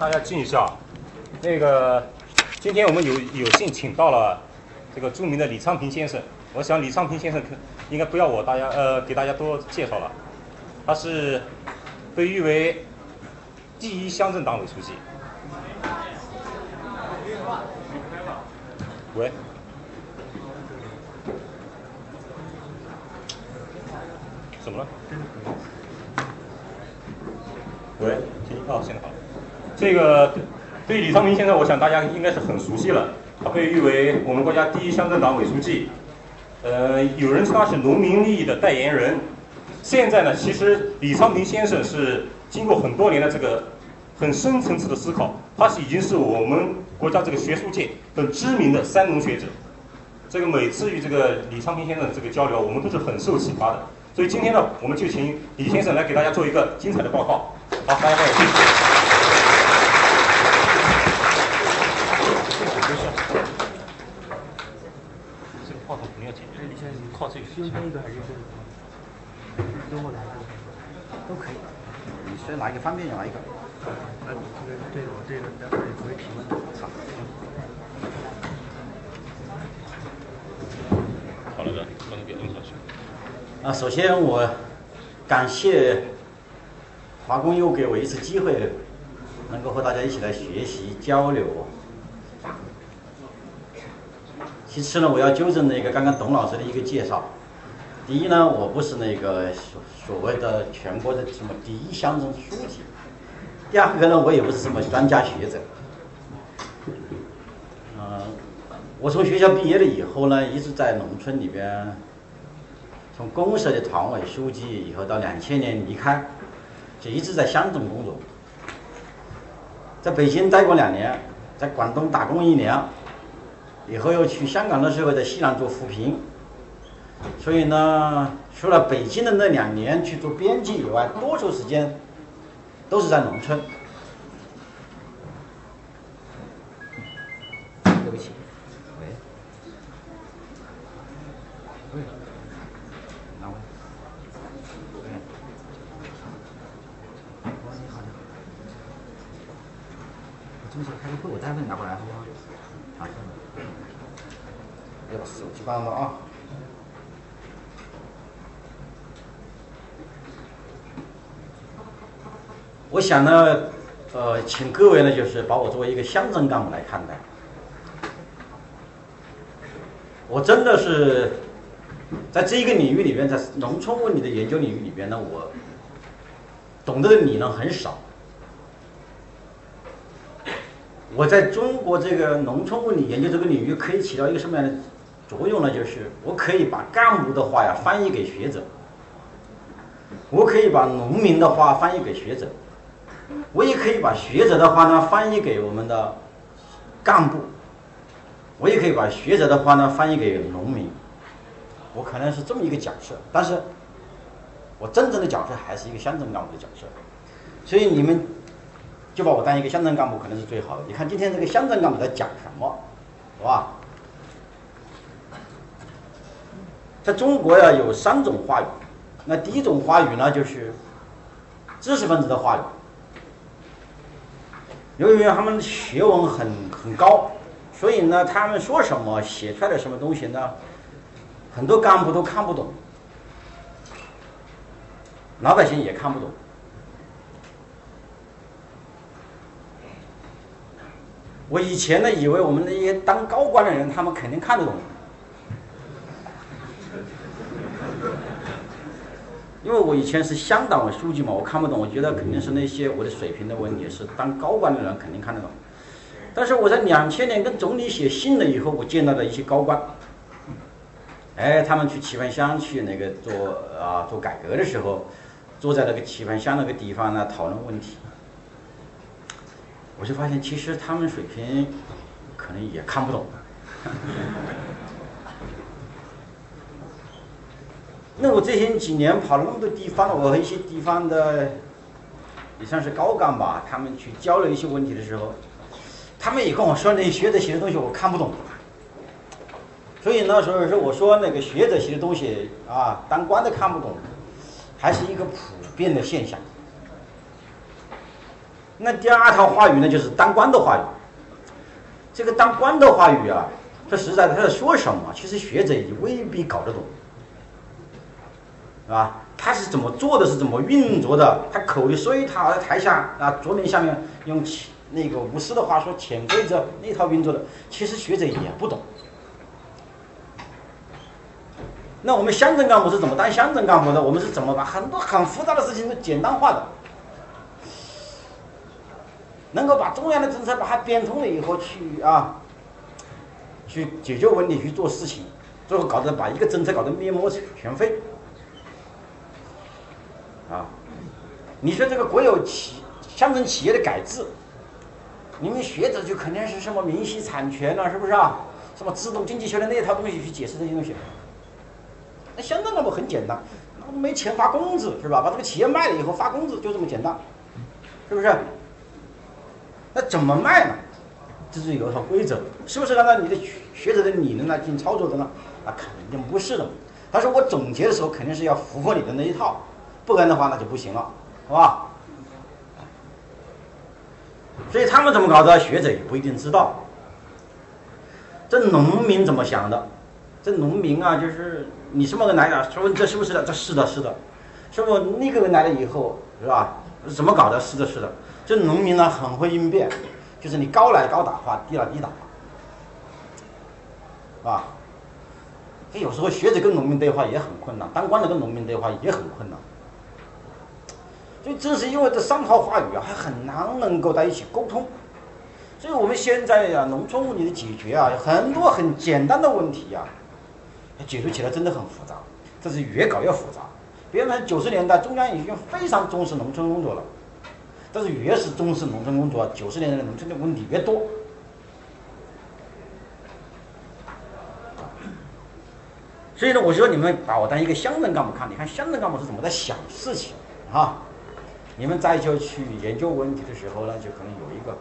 大家记一下，那个今天我们有幸请到了这个著名的李昌平先生。我想李昌平先生应该不要我给大家多介绍了，他是被誉为第一乡镇党委书记。喂。 怎么了？喂，哦，现在好了。这个对李昌平先生，我想大家应该是很熟悉了。他被誉为我们国家第一乡镇党委书记，有人说他是农民利益的代言人。现在呢，其实李昌平先生是经过很多年的这个很深层次的思考，他已经是我们国家这个学术界很知名的三农学者。这个每次与这个李昌平先生的这个交流，我们都是很受启发的。 所以今天呢，我们就请李先生来给大家做一个精彩的报告。好，大家欢迎。这个话筒肯定要解决。李先生，你靠这个。右边一个还是右边一个？都过来，都可以。你先拿一个方便，拿一个。对，我这个待会儿也不会提问的。好了，哥，把那个弄上去。 啊，首先我感谢华工又给我一次机会，能够和大家一起来学习交流。其次呢，我要纠正那个刚刚董老师的一个介绍。第一呢，我不是那个所谓的全国的什么第一乡镇书记。第二个呢，我也不是什么专家学者。我从学校毕业了以后呢，一直在农村里边。 从公社的团委书记以后到2000年离开，就一直在乡镇工作。在北京待过2年，在广东打工1年，以后又去香港的时候在西南做扶贫。所以呢，除了北京的那2年去做编辑以外，多数时间都是在农村。对不起。 中小开个会，我待会拿过来好不好？好，要把手机关了啊。我想呢，请各位呢，就是把我作为一个乡镇干部来看待。我真的是，在这一个领域里面，在农村问题的研究领域里边呢，我懂得的理论很少。 我在中国这个农村问题研究这个领域可以起到一个什么样的作用呢？就是我可以把干部的话呀翻译给学者，我可以把农民的话翻译给学者，我也可以把学者的话呢翻译给我们的干部，我也可以把学者的话呢翻译给农民。我可能是这么一个角色，但是我真正的角色还是一个乡镇干部的角色，所以你们。 就把我当一个乡镇干部可能是最好的。你看今天这个乡镇干部在讲什么，是吧？在中国呀，有3种话语。那第一种话语呢，就是知识分子的话语。由于他们学问很高，所以呢，他们说什么写出来的什么东西呢，很多干部都看不懂，老百姓也看不懂。 我以前呢，以为我们那些当高官的人，他们肯定看得懂，因为我以前是乡党委书记嘛，我看不懂，我觉得肯定是那些我的水平的问题，是当高官的人肯定看得懂。但是我在2000年跟总理写信了以后，我见到了一些高官，哎，他们去棋盘乡去那个做改革的时候，坐在那个棋盘乡那个地方呢讨论问题。 我就发现，其实他们水平可能也看不懂。那我最近几年跑了那么多地方，我和一些地方的也算是高干吧，他们去交流一些问题的时候，他们也跟我说，那学者写的东西我看不懂。所以呢，所以说我说那个学者写的东西啊，当官的看不懂，还是一个普遍的现象。那第二套话语呢，就是当官的话语。这个当官的话语啊，这实在他在说什么，其实学者也未必搞得懂，是吧？他是怎么做的，是怎么运作的？他口里说一套，在台下啊，桌面下面用那个无私的话说潜规则那套运作的，其实学者也不懂。那我们乡镇干部是怎么当乡镇干部的？我们是怎么把很多很复杂的事情都简单化的，能够把中央的政策把它变通了以后去啊，去解决问题，去做事情，最后搞得把一个政策搞得面目全非啊！你说这个国有乡镇企业的改制，你们学者就肯定是什么明晰产权了、啊，是不是啊？什么自动经济学的那一套东西去解释这些东西。那乡镇干部很简单，那没钱发工资是吧？把这个企业卖了以后发工资就这么简单，是不是？那怎么卖呢？这是有一套规则，是不是按照你的学者的理论来进行操作的呢？啊，肯定不是的。但是我总结的时候肯定是要符合你的那一套，不然的话那就不行了，好吧？所以他们怎么搞的，学者也不一定知道。这农民怎么想的？这农民啊，就是你什么人来的？说这是不是的？这是的，是的。说我那个人来了以后，是吧？怎么搞的？是的，是的。这农民呢，很会应变，就是你高来高打话，低来低打话，啊。这有时候学者跟农民对话也很困难，当官的跟农民对话也很困难。所以正是因为这三套话语啊，还很难能够在一起沟通。所以我们现在呀，农村问题的解决啊，有很多很简单的问题啊。解决起来真的很复杂，这是越搞越复杂。别看90年代中央已经非常重视农村工作了，但是越是重视农村工作，90年代农村的问题越多。所以呢，我说你们把我当一个乡镇干部看，你看乡镇干部是怎么在想事情啊？你们再就去研究问题的时候呢，就可能有一个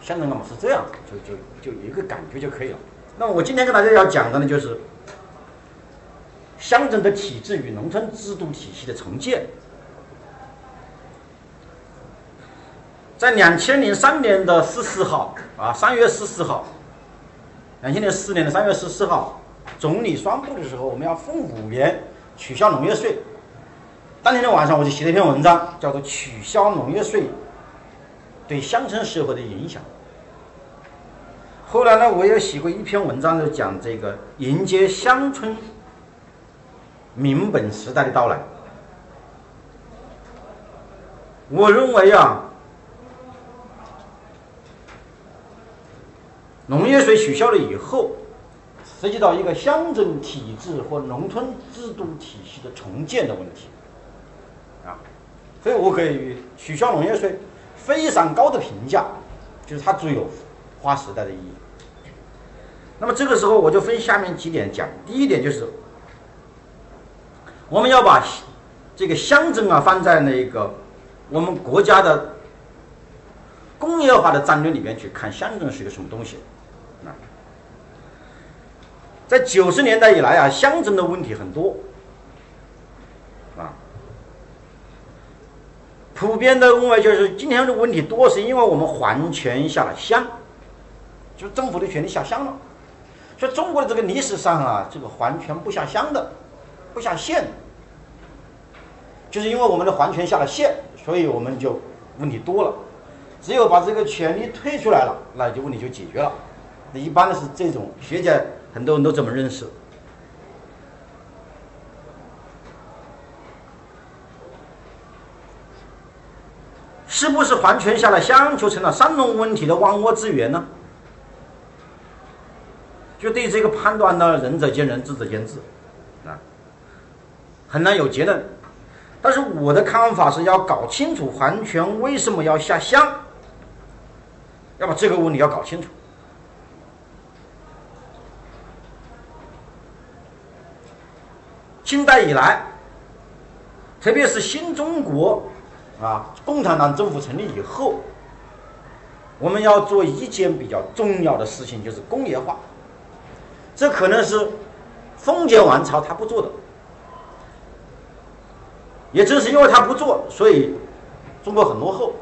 乡镇干部是这样，就有一个感觉就可以了。那么我今天跟大家要讲的呢，就是乡镇的体制与农村制度体系的重建。在2003年的14号啊，3月14号，2004年的3月14号，总理宣布的时候，我们要分5年取消农业税。当天的晚上，我就写了一篇文章，叫做《取消农业税对乡村社会的影响》。后来呢，我也写过一篇文章，就讲这个迎接乡村民本时代的到来。我认为啊，农业税取消了以后，涉及到一个乡镇体制或农村制度体系的重建的问题啊，所以我给取消农业税非常高的评价，就是它具有划时代的意义。那么这个时候我就分下面几点讲。第一点就是，我们要把这个乡镇啊放在那个我们国家的工业化的战略里面去看，乡镇是个什么东西啊？在90年代以来啊，乡镇的问题很多啊，普遍的认为就是今天的问题多是因为我们还权下了乡。就是政府的权力下乡了，所以中国的这个历史上啊，这个还权不下乡的、不下县的，就是因为我们的还权下了县，所以我们就问题多了。只有把这个权力推出来了，那就问题就解决了。那一般的是这种学者，很多人都这么认识。是不是还权下了乡就成了山东问题的万恶之源呢？就对这个判断呢，仁者见仁，智者见智，啊，很难有结论。但是我的看法是要搞清楚还权为什么要下乡，要把这个问题要搞清楚。清代以来，特别是新中国啊共产党政府成立以后，我们要做一件比较重要的事情，就是工业化。这可能是封建王朝他不做的，也正是因为他不做，所以中国很落后。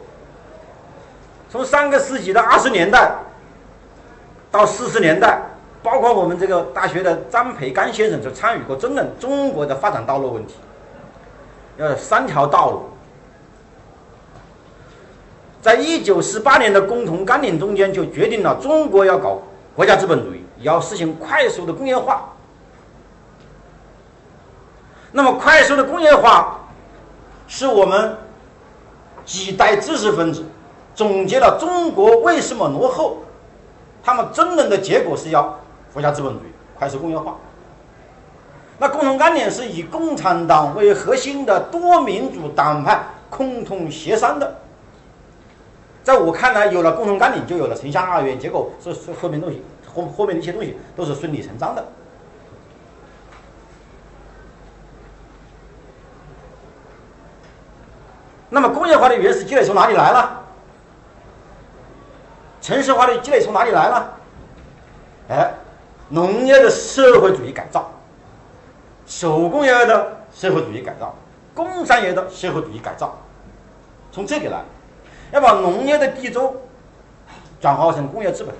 从上个世纪的20年代到40年代，包括我们这个大学的张培刚先生就参与过争论中国的发展道路问题。要有3条道路。在1948年的工同纲领中间就决定了中国要搞国家资本主义，也要实行快速的工业化。那么快速的工业化是我们几代知识分子总结了中国为什么落后，他们争论的结果是要国家资本主义、快速工业化。那共同纲领是以共产党为核心的多民主党派共同协商的。在我看来，有了共同纲领就有了城乡二元，结果是后面的一些东西都是顺理成章的。那么工业化的原始积累从哪里来了？城市化的积累从哪里来了？哎，农业的社会主义改造，手工业的社会主义改造，工商业的社会主义改造，从这里来。要把农业的地州转化成工业资本，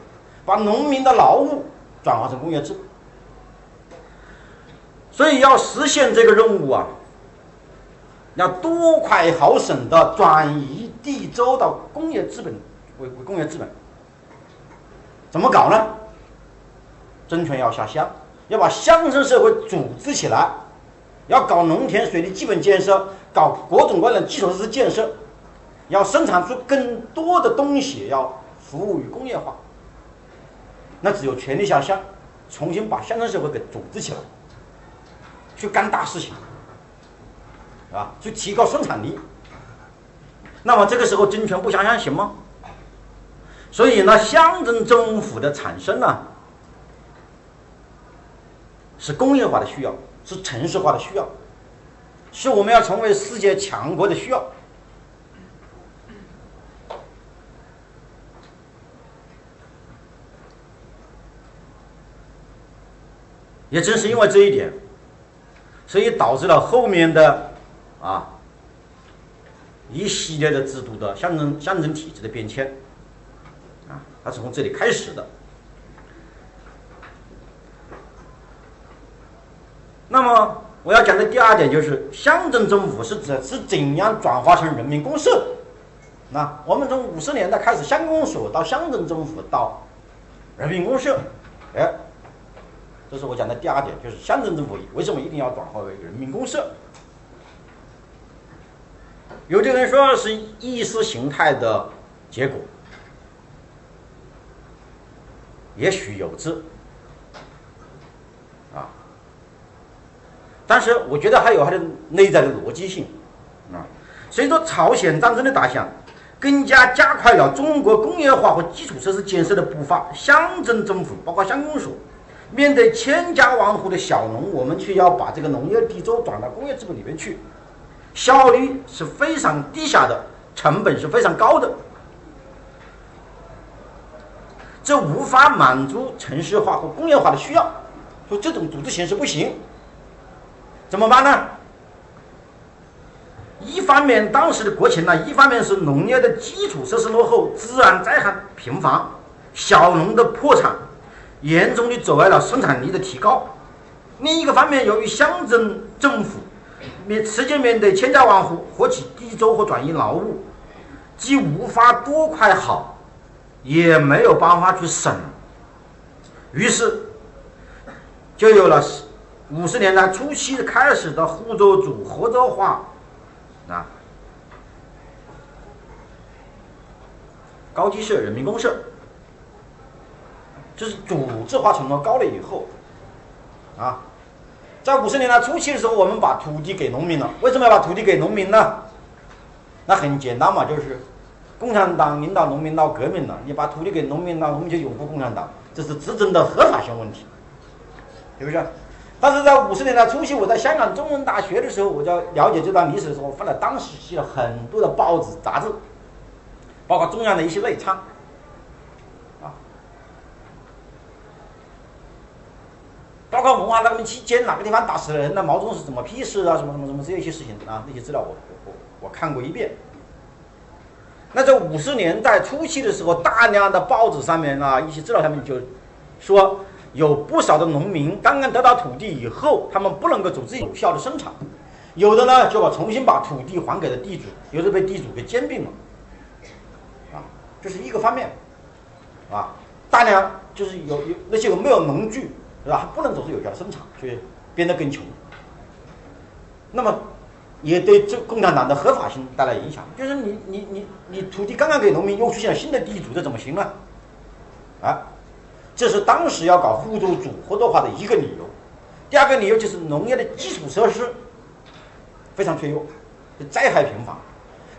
把农民的劳务转化成工业资本。所以要实现这个任务啊，要多快好省的转移地州到工业资本为工业资本。怎么搞呢？真权要下乡，要把乡村社会组织起来，要搞农田水利基本建设，搞各种各样的基础设施建设，要生产出更多的东西，要服务于工业化。那只有权力下乡，重新把乡村社会给组织起来，去干大事情啊，去提高生产力。那么这个时候真权不下乡行吗？所以呢，乡镇政府的产生呢，是工业化的需要，是城市化的需要，是我们要成为世界强国的需要。也正是因为这一点，所以导致了后面的一系列的制度的乡镇体制的变迁啊，它是从这里开始的。那么我要讲的第2点就是乡镇政府是怎样转化成人民公社的。那我们从50年代开始，乡公所到乡镇政府到人民公社，哎。这是我讲的第2点，就是乡镇政府为什么一定要转化为人民公社。有的人说是意识形态的结果，也许有之啊，但是我觉得还有它的内在的逻辑性啊。所以说，朝鲜战争的打响更加加快了中国工业化和基础设施建设的步伐。乡镇政府包括乡公所面对千家万户的小农，我们却要把这个农业地州转到工业资本里面去，效率是非常低下的，成本是非常高的，这无法满足城市化和工业化的需要，说这种组织形式不行，怎么办呢？一方面当时的国情呢，一方面是农业的基础设施落后，自然灾害频繁，小农的破产严重地阻碍了生产力的提高。另一个方面，由于乡镇政府直接面对千家万户，获取地州或转移劳务，既无法多快好，也没有办法去省，于是就有了50年代初期开始的沪州组合州化啊，高级社、人民公社。就是组织化程度高了以后啊，在50年代初期的时候，我们把土地给农民了。为什么要把土地给农民呢？那很简单嘛，就是共产党领导农民闹革命了，你把土地给农民了，农民就拥护共产党，这是执政的合法性问题，是不是？但是在50年代初期，我在香港中文大学的时候，我就了解这段历史的时候，翻了当时期的很多的报纸杂志，包括中央的一些内参。包括文化大革命期间哪个地方打死了人呢？毛泽东是怎么批示啊？什么什么什么这些事情啊，那些资料我看过一遍。那在50年代初期的时候，大量的报纸上面啊，一些资料上面就说，有不少的农民刚刚得到土地以后，他们不能够组织有效的生产，有的呢就重新把土地还给了地主，有的被地主给兼并了，啊，这是一个方面，啊，大量就是有那些没有农具是吧，不能组织有效的生产，所以变得更穷。那么，也对这共产党的合法性带来影响，就是你土地刚刚给农民，又出现了新的地主，这怎么行呢？啊，这是当时要搞互助组合作化的一个理由。第二个理由就是农业的基础设施非常脆弱，灾害频繁。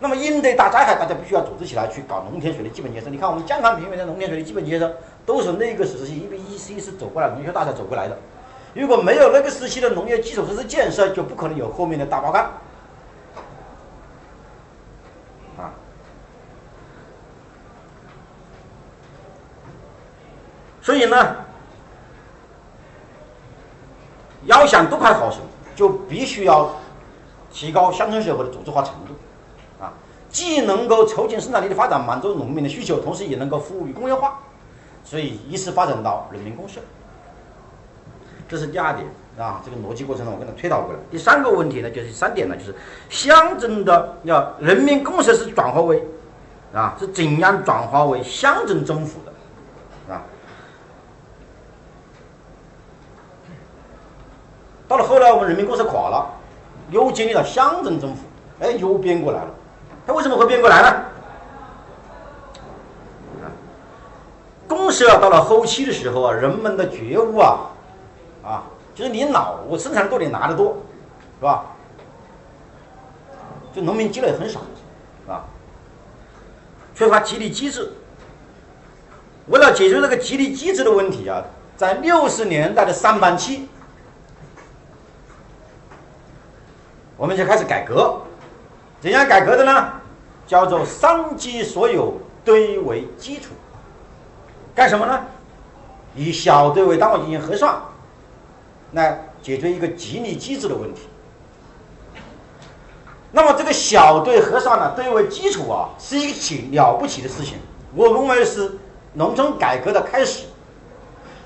那么应对大灾害，大家必须要组织起来去搞农田水利基本建设。你看我们江南平原的农田水利基本建设，都是那个时期1114走过来，农业大潮走过来的。如果没有那个时期的农业基础设施建设，就不可能有后面的大爆发。所以呢，要想独排好生，就必须要提高乡村社会的组织化程度，啊，既能够促进生产力的发展，满足农民的需求，同时也能够服务于工业化，所以依次发展到人民公社。这是第二点啊，这个逻辑过程呢，我跟他推导过了。第三个问题呢，就是3点呢，就是乡镇的要人民公社是转化为，啊，是怎样转化为乡镇政府的，啊。到了后来，我们人民公社垮了，又建立了乡镇政府，哎，又变过来了。它为什么会变过来呢？公社到了后期的时候啊，人们的觉悟啊，就是你老我生产多，你拿得多，是吧？就农民积累很少，啊，缺乏激励机制。为了解决这个激励机制的问题啊，在60年代的上半期。我们就开始改革，怎样改革的呢？叫做3级所有堆为基础，干什么呢？以小堆为单位进行核算，来解决一个激励机制的问题。那么这个小堆核算呢，堆为基础啊，是一起了不起的事情，我认为是农村改革的开始。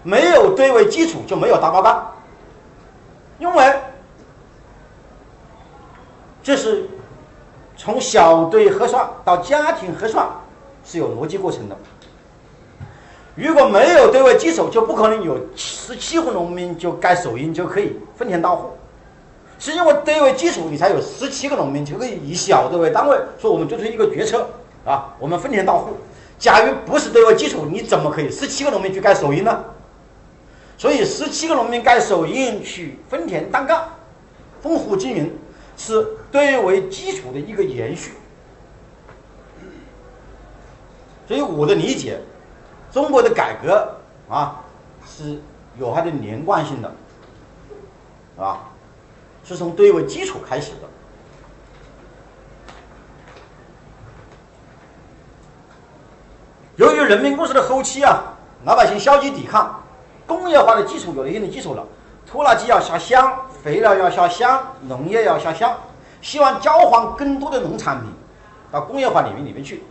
没有堆为基础，就没有大爆发，因为。这是从小堆核算到家庭核算是有逻辑过程的。如果没有堆为基础，就不可能有17户农民就盖手印就可以分田到户。是因为堆为基础，你才有17个农民就可以以小堆为单位，说我们做出一个决策啊，我们分田到户。假如不是堆为基础，你怎么可以17个农民去盖手印呢？所以17个农民盖手印去分田单干、分户经营。是堆为基础的一个延续，所以我的理解，中国的改革啊是有它的连贯性的，啊，是从堆为基础开始的。由于人民公社的后期啊，老百姓消极抵抗，工业化的基础有了一定的基础了。拖拉机要下乡，肥料要下乡，农业要下乡，希望交换更多的农产品到工业化领域里面去。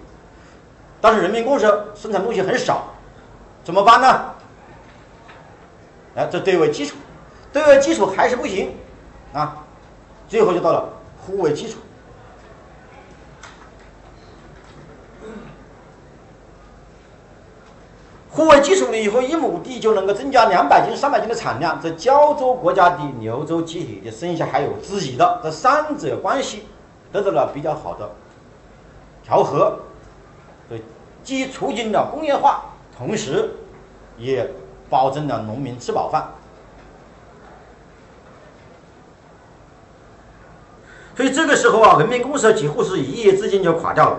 但是人民公社生产东西很少，怎么办呢？哎，这堆为基础，堆为基础还是不行啊，最后就到了户为基础。户为基础了以后，一亩地就能够增加200斤、300斤的产量。这胶州国家地、柳州集体地、剩下还有自己的，这3者关系得到了比较好的调和，对，既促进了工业化，同时也保证了农民吃饱饭。所以这个时候啊，人民公社几乎是一夜之间就垮掉了，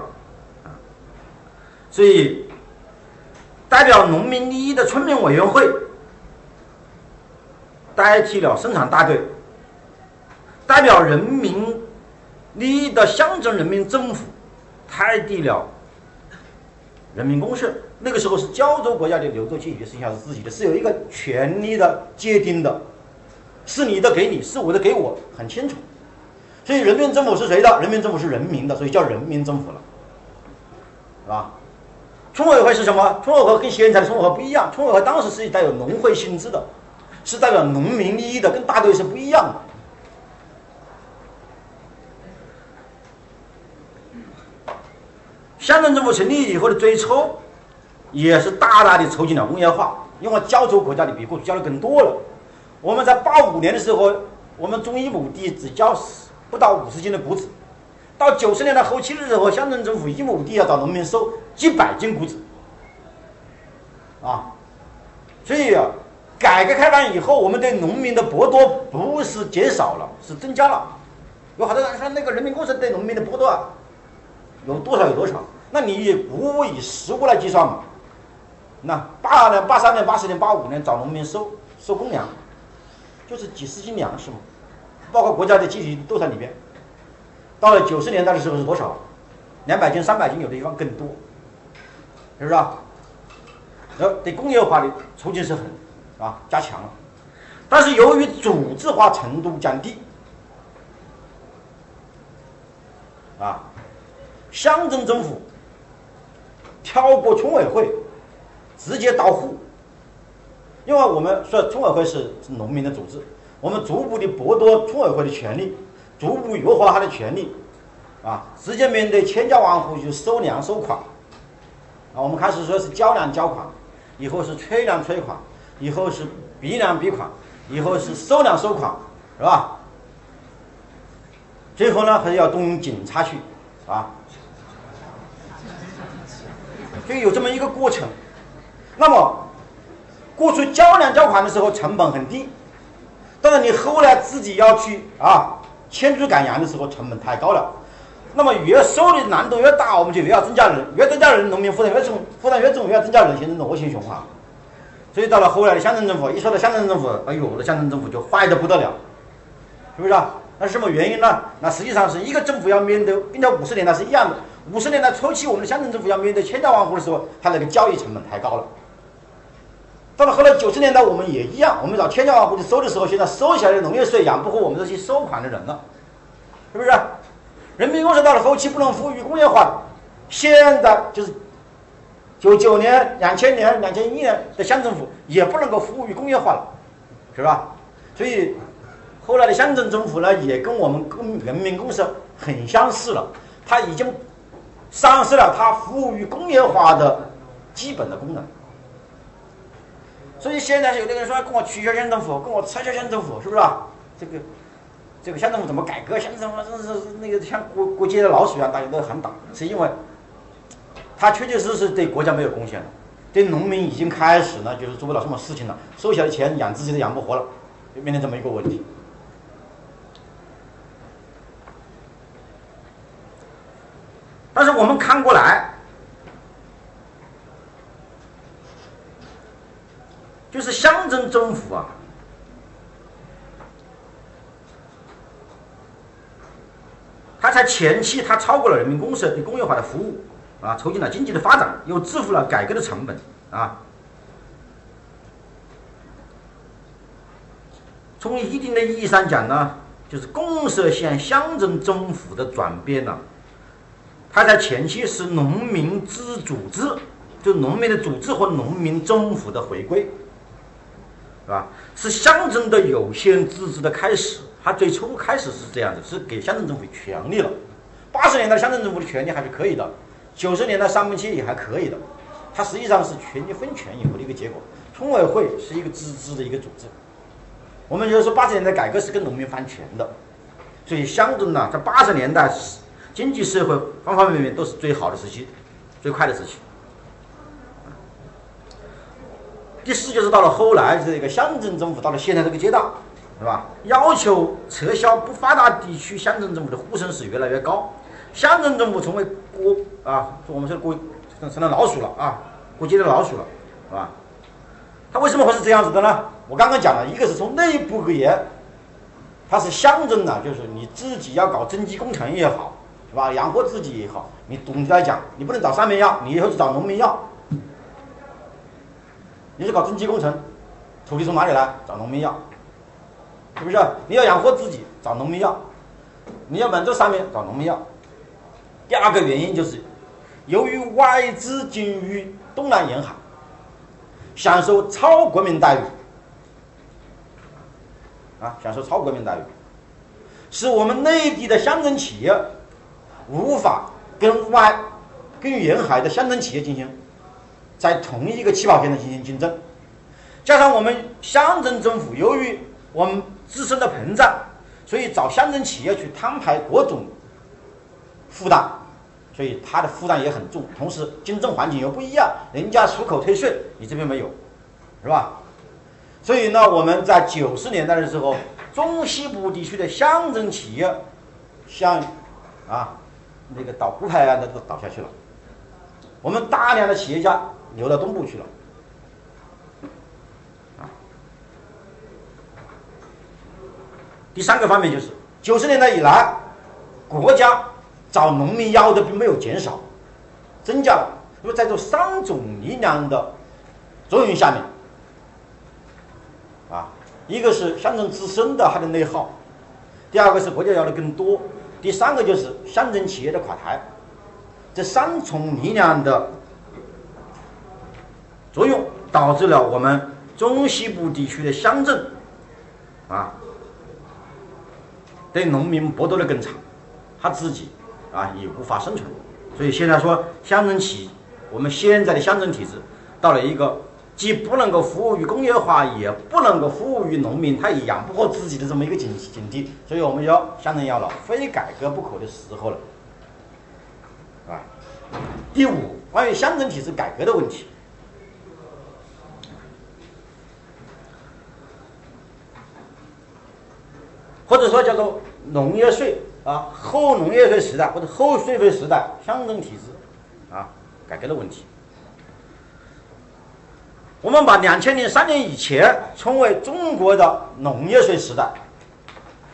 所以。代表农民利益的村民委员会代替了生产大队，代表人民利益的乡镇人民政府代替了人民公社。那个时候是胶州国家的柳州集体剩下是自己的，是有一个权力的界定的，是你的给你，是我的给我，很清楚。所以人民政府是谁的？人民政府是人民的，所以叫人民政府了。是吧？村委会是什么？村委会跟现在的村委会不一样，村委会当时是带有农会性质的，是代表农民利益的，跟大队是不一样的。乡镇政府成立以后的追抽，也是大大的促进了工业化，因为胶州国家的比过去交的更多了。我们在85年的时候，我们中医亩地只交不到50斤的谷子，到90年代后期的时候，乡镇政府1亩地要找农民收几百斤谷子，啊，所以啊，改革开放以后，我们对农民的剥夺不是减少了，是增加了。有好多人说那个人民公社对农民的剥夺啊，有多少有多少，那你以谷物以食物来计算嘛？那82年、83年、80年、85年找农民收公粮，就是几十斤粮食嘛，包括国家的集体斗算里边。到了90年代的时候是多少？200斤、300斤，有的地方更多，是不是啊？然后对工业化的促进是很啊加强了，但是由于组织化程度降低，啊，乡镇政府跳过村委会，直接到户。因为我们说村委会是农民的组织，我们逐步的剥夺村委会的权利，逐步弱化他的权利，啊，直接面对千家万户就收粮收款，啊，我们开始说是交粮交款，以后是催粮催款，以后是逼粮逼款，以后是收粮收款，是吧？最后呢，还是要动用警察去，啊，就有这么一个过程。那么过去交粮交款的时候成本很低，但是你后来自己要去啊牵猪赶羊的时候成本太高了，那么越收的难度越大，我们就越要增加人，越增加人农民负担越重，负担越重越要增加人，形成的恶性循环。所以到了后来的乡镇政府，一说到乡镇政府，哎呦，我的乡镇政府就坏得不得了，是不是啊？那是什么原因呢？那实际上是一个政府要面对，跟到50年代是一样的。50年代初期，我们的乡镇政府要面对千家万户的时候，它那个交易成本太高了。到了后来90年代，我们也一样，我们找千家万户去收的时候，现在收起来的农业税养不活我们这些收款的人了，是不是？人民公社到了后期不能服务于工业化，现在就是99年、2000年、2001年的乡政府也不能够服务于工业化了，是吧？所以后来的乡镇政府呢，也跟我们跟人民公社很相似了，它已经丧失了它服务于工业化的基本的功能。所以现在有的人说跟我取消乡政府，跟我拆销乡政府，是不是啊？这个乡政府怎么改革？乡政府真是那个像国际的老鼠一样，大家都喊打，是因为他确确实实对国家没有贡献了，对农民已经开始呢就是做不了什么事情了，收起来的钱养自己都养不活了，就面临这么一个问题。但是我们看过来，就是乡镇政府啊，它在前期它超过了人民公社对工业化的服务啊，促进了经济的发展，又支付了改革的成本啊。从一定的意义上讲呢，就是公社向乡镇政府的转变呢，它在前期是农民自组织，就农民的组织和农民政府的回归。是乡镇的有限自治的开始，它最初开始是这样子，是给乡镇政府权力了。80年代乡镇政府的权力还是可以的，90年代上半期也还可以的，它实际上是权力分权以后的一个结果。村委会是一个自治的一个组织，我们就是说80年代改革是跟农民翻权的，所以乡镇呢，在80年代经济社会方方面面都是最好的时期，最快的时期。第四就是到了后来，这个乡镇政府到了现在这个阶段，是吧？要求撤销不发达地区乡镇政府的呼声是越来越高，乡镇政府成为我们说国成了老鼠了啊，国际的老鼠了，是吧？它为什么会是这样子的呢？我刚刚讲了，一个是从内部而言，它是乡镇呢，就是你自己要搞蒸机工程也好，是吧？养活自己也好，你总的来讲，你不能找上面要，你以后就找农民要。你是搞蒸机工程，土地从哪里来？找农民要，是不是？你要养活自己，找农民要；你要满足上面，找农民要。第二个原因就是，由于外资进入东南沿海，享受超国民待遇，啊，享受超国民待遇，使我们内地的乡镇企业无法跟沿海的乡镇企业进行在同一个起跑线上进行竞争。加上我们乡镇政府由于我们自身的膨胀，所以找乡镇企业去摊牌各种负担，所以它的负担也很重。同时竞争环境又不一样，人家出口退税，你这边没有，是吧？所以呢，我们在90年代的时候，中西部地区的乡镇企业像那个倒骨牌啊，那都倒下去了。我们大量的企业家流到东部去了。第三个方面就是90年代以来，国家找农民要的并没有减少，增加了。那么在这三种力量的作用下面，一个是乡镇自身的它的内耗，第二个是国家要的更多，第三个就是乡镇企业的垮台。这三重力量的作用导致了我们中西部地区的乡镇对农民剥夺的更长，他自己也无法生存。所以现在说乡镇企，我们现在的乡镇体制到了一个既不能够服务于工业化，也不能够服务于农民，他也养不活自己的这么一个境地。所以我们要乡镇要老，非改革不可的时候了。第五，关于乡镇体制改革的问题，或者说叫做农业税后农业税时代或者后税费时代乡镇体制改革的问题。我们把2003年以前称为中国的农业税时代，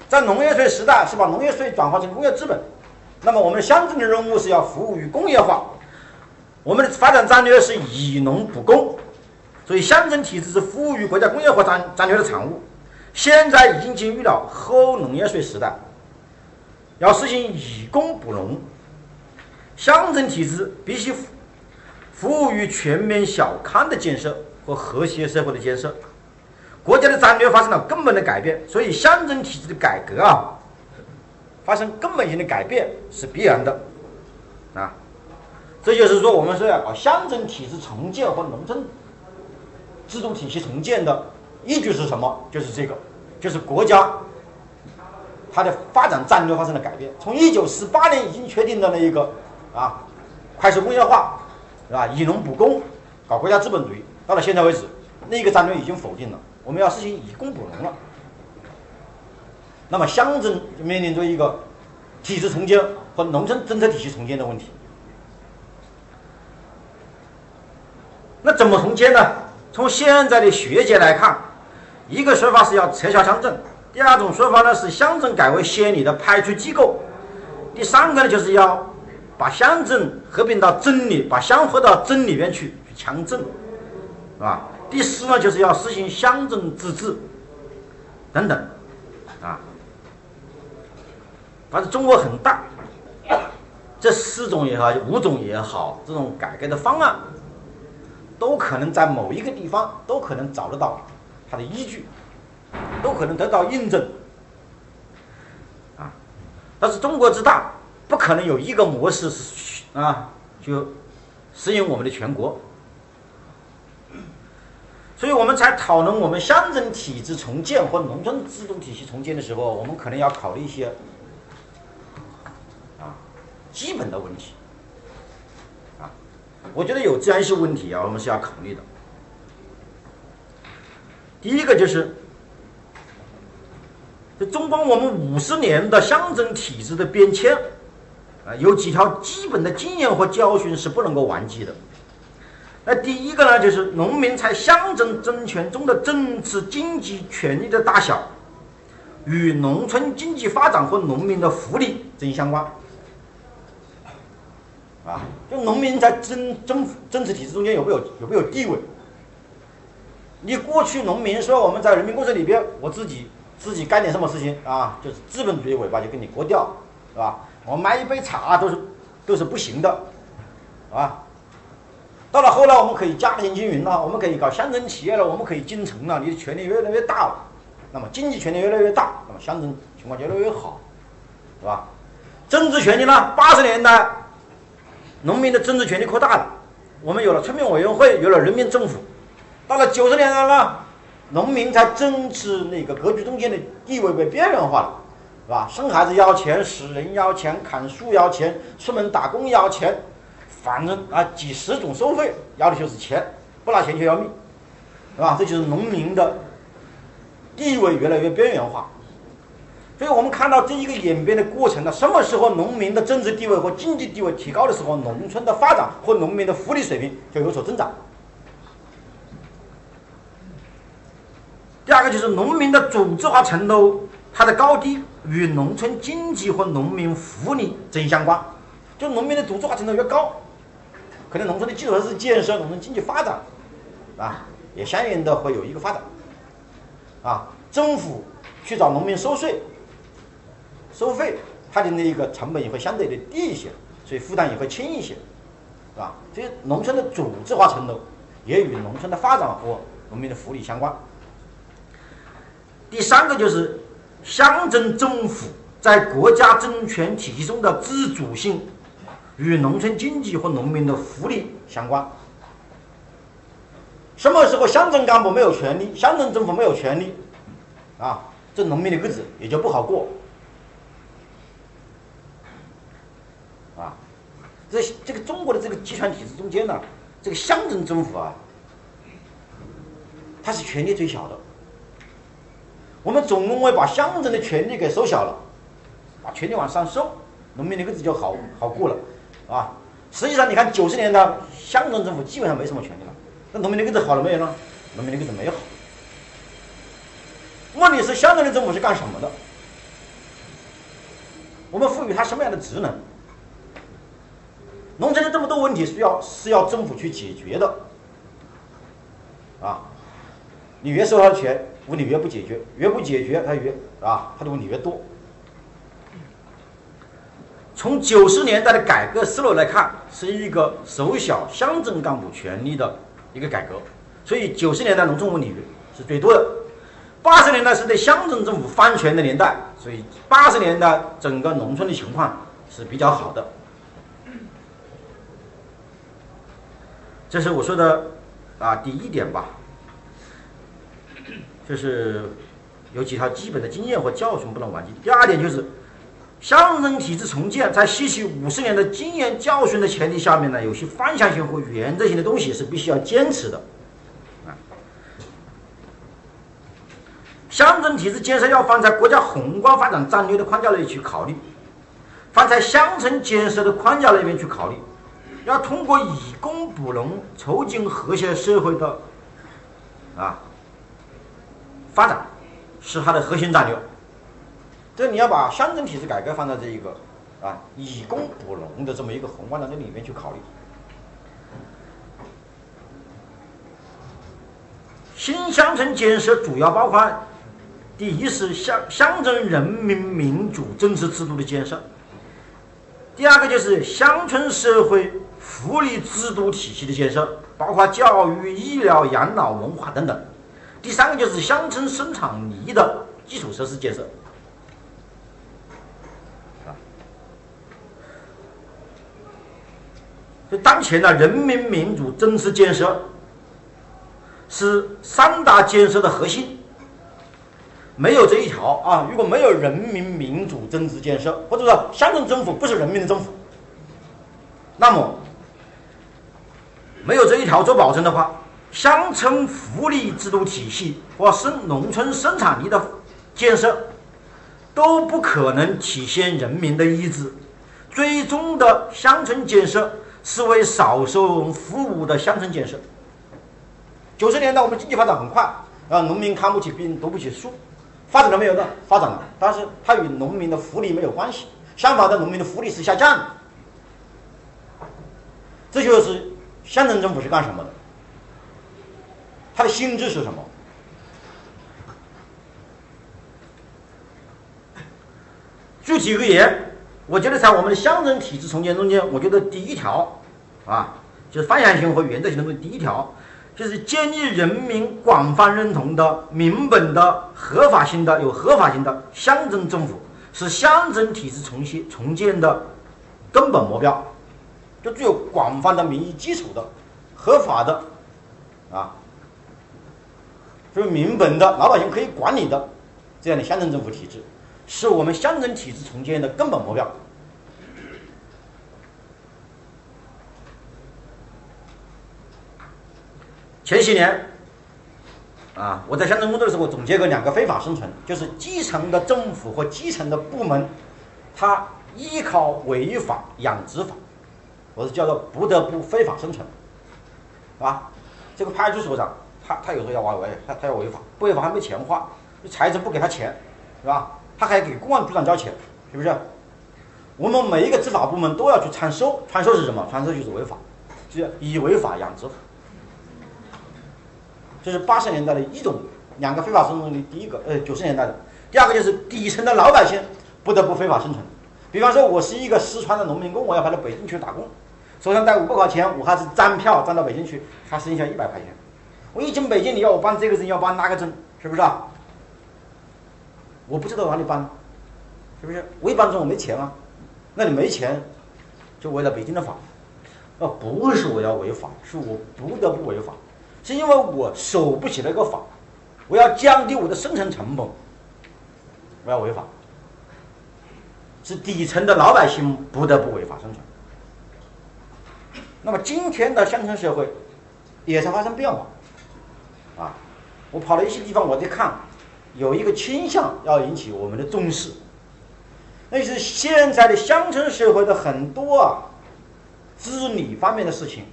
在农业税时代是把农业税转化成工业资本。那么我们乡镇的任务是要服务于工业化，我们的发展战略是以农补工，所以乡镇体制是服务于国家工业化战略的产物。现在已经进入了后农业税时代，要实行以工补农，乡镇体制必须服务于全面小康的建设和和谐社会的建设。国家的战略发生了根本的改变，所以乡镇体制的改革发生根本性的改变是必然的这就是说我们是要搞乡镇体制重建和农村制度体系重建的依据是什么？就是这个，就是国家它的发展战略发生了改变。从1948年已经确定的那一个快速工业化以农补工，搞国家资本主义，到了现在为止，那个战略已经否定了，我们要实行以工补农了。那么乡镇就面临着一个体制重建和农村政策体系重建的问题。那怎么重建呢？从现在的学界来看，一个说法是要撤销乡镇，第二种说法呢是乡镇改为县里的派出机构，第三个呢就是要把乡镇合并到镇里，把乡合到镇里面去强镇，第四呢就是要实行乡镇自治等等反正中国很大，这4种也好，5种也好，这种改革的方案都可能在某一个地方都可能找得到它的依据，都可能得到印证但是中国之大，不可能有一个模式就适应我们的全国。所以我们才讨论我们乡镇体制重建或农村制度体系重建的时候，我们可能要考虑一些基本的问题我觉得有这样一些问题我们是要考虑的。第一个就是纵观我们50年的乡镇体制的变迁有几条基本的经验和教训是不能够忘记的。那第一个呢，就是农民在乡镇政权中的政治经济权利的大小与农村经济发展和农民的福利正相关就农民在政治体制中间有没有地位。你过去农民说我们在人民公社里边，我自己干点什么事情就是资本主义尾巴就给你割掉，是吧？我买一杯茶都是不行的啊。到了后来，我们可以家庭经营了，我们可以搞乡镇企业了，我们可以进城了，你的权力越来越大了，那么经济权力越来越大，那么乡镇情况越来越好，是吧？政治权力呢？80年代，农民的政治权力扩大了，我们有了村民委员会，有了人民政府。到了90年代呢，农民才正式那个格局中间的地位被边缘化了，是吧？生孩子要钱，死人要钱，砍树要钱，出门打工要钱，反正啊几十种收费要的就是钱，不拿钱就要命，是吧？这就是农民的地位越来越边缘化。所以我们看到这一个演变的过程呢，什么时候农民的政治地位和经济地位提高的时候，农村的发展和农民的福利水平就有所增长。第二个就是农民的组织化程度，它的高低与农村经济和农民福利正相关。就农民的组织化程度越高，可能农村的基础设施建设、农村经济发展啊，也相应的会有一个发展。啊，政府去找农民收税、收费，它的那个成本也会相对的低一些，所以负担也会轻一些，是吧？所以农村的组织化程度也与农村的发展和农民的福利相关。第三个就是乡镇政府在国家政权体系中的自主性与农村经济和农民的福利相关。什么时候乡镇干部没有权利，乡镇政府没有权利啊，这农民的日子也就不好过啊。这个中国的这个集权体制中间呢，这个乡镇政府啊，它是权力最小的。我们总认为把乡镇的权力给收小了，把权力往上收，农民的日子就好过了，啊，实际上你看90年代乡镇政府基本上没什么权力了，那农民的日子好了没有呢？农民的日子没有好。问题是乡镇的政府是干什么的？我们赋予它什么样的职能？农村的这么多问题是要政府去解决的，啊，你越收他的权，问题越不解决，它越啊，它的问题越多。从90年代的改革思路来看，是一个缩小乡镇干部权力的一个改革，所以90年代农村问题是最多的。80年代是对乡镇政府放权的年代，所以80年代整个农村的情况是比较好的。这是我说的啊第一点吧。就是有几条基本的经验和教训不能忘记。第二点就是，乡镇体制重建在吸取50年的经验教训的前提下面呢，有些方向性和原则性的东西是必须要坚持的。啊，乡镇体制建设要放在国家宏观发展战略的框架内去考虑，放在乡村建设的框架里面去考虑，要通过以工补农，促进和谐社会的啊发展是它的核心战略。这你要把乡镇体制改革放在这一个啊以工补农的这么一个宏观战略里面去考虑。新乡村建设主要包括：第一是乡镇人民民主政治制度的建设；第二个就是乡村社会福利制度体系的建设，包括教育、医疗、养老、文化等等。第三个就是乡村生产力的基础设施建设。所以当前的人民民主政治建设是三大建设的核心，没有这一条啊，如果没有人民民主政治建设，或者说乡镇政府不是人民的政府，那么没有这一条做保证的话，乡村福利制度体系或农村生产力的建设都不可能体现人民的意志，最终的乡村建设是为少数人服务的乡村建设。90年代我们经济发展很快啊，农民看不起病，读不起书，发展了没有呢？发展了，但是它与农民的福利没有关系，相反的，农民的福利是下降的。这就是乡镇政府是干什么的？他的心智是什么？具体而言，我觉得在我们的乡镇体制重建中间，我觉得第一条啊，就是发扬型和原则性的问题。第一条就是建立人民广泛认同的、民本的、合法性的、有合法性的乡镇政府，是乡镇体制重建的根本目标，就具有广泛的民意基础的、合法的，啊，就是民本的、老百姓可以管理的这样的乡镇政府体制，是我们乡镇体制重建的根本目标。前些年，啊，我在乡镇工作的时候，我总结过两个非法生存，就是基层的政府或基层的部门，它依靠违法养殖法，我是叫做不得不非法生存，啊，这个派出所长他有时候要玩违法，他要违法，不违法还没钱花，财政不给他钱，是吧？他还给公安局长交钱，是不是？我们每一个执法部门都要去参收，参收是什么？参收就是违法，就是以违法养殖法。这是80年代的一种两个非法生存的第一个，90年代的第二个就是底层的老百姓不得不非法生存。比方说，我是一个四川的农民工，我要跑到北京去打工，手上带500块钱，我还是站票站到北京去，还剩下100块钱。我一进北京，你要我办这个证，要办那个证，是不是啊？我不知道哪里办，是不是？我一办证我没钱啊，那你没钱，就违了北京的法。不是我要违法，是我不得不违法。是因为我守不起那个法，我要降低我的生存成本，我要违法。是底层的老百姓不得不违法生存。那么今天的乡村社会也在发生变化，啊，我跑了一些地方，我在看，有一个倾向要引起我们的重视，那就是现在的乡村社会的很多啊治理方面的事情。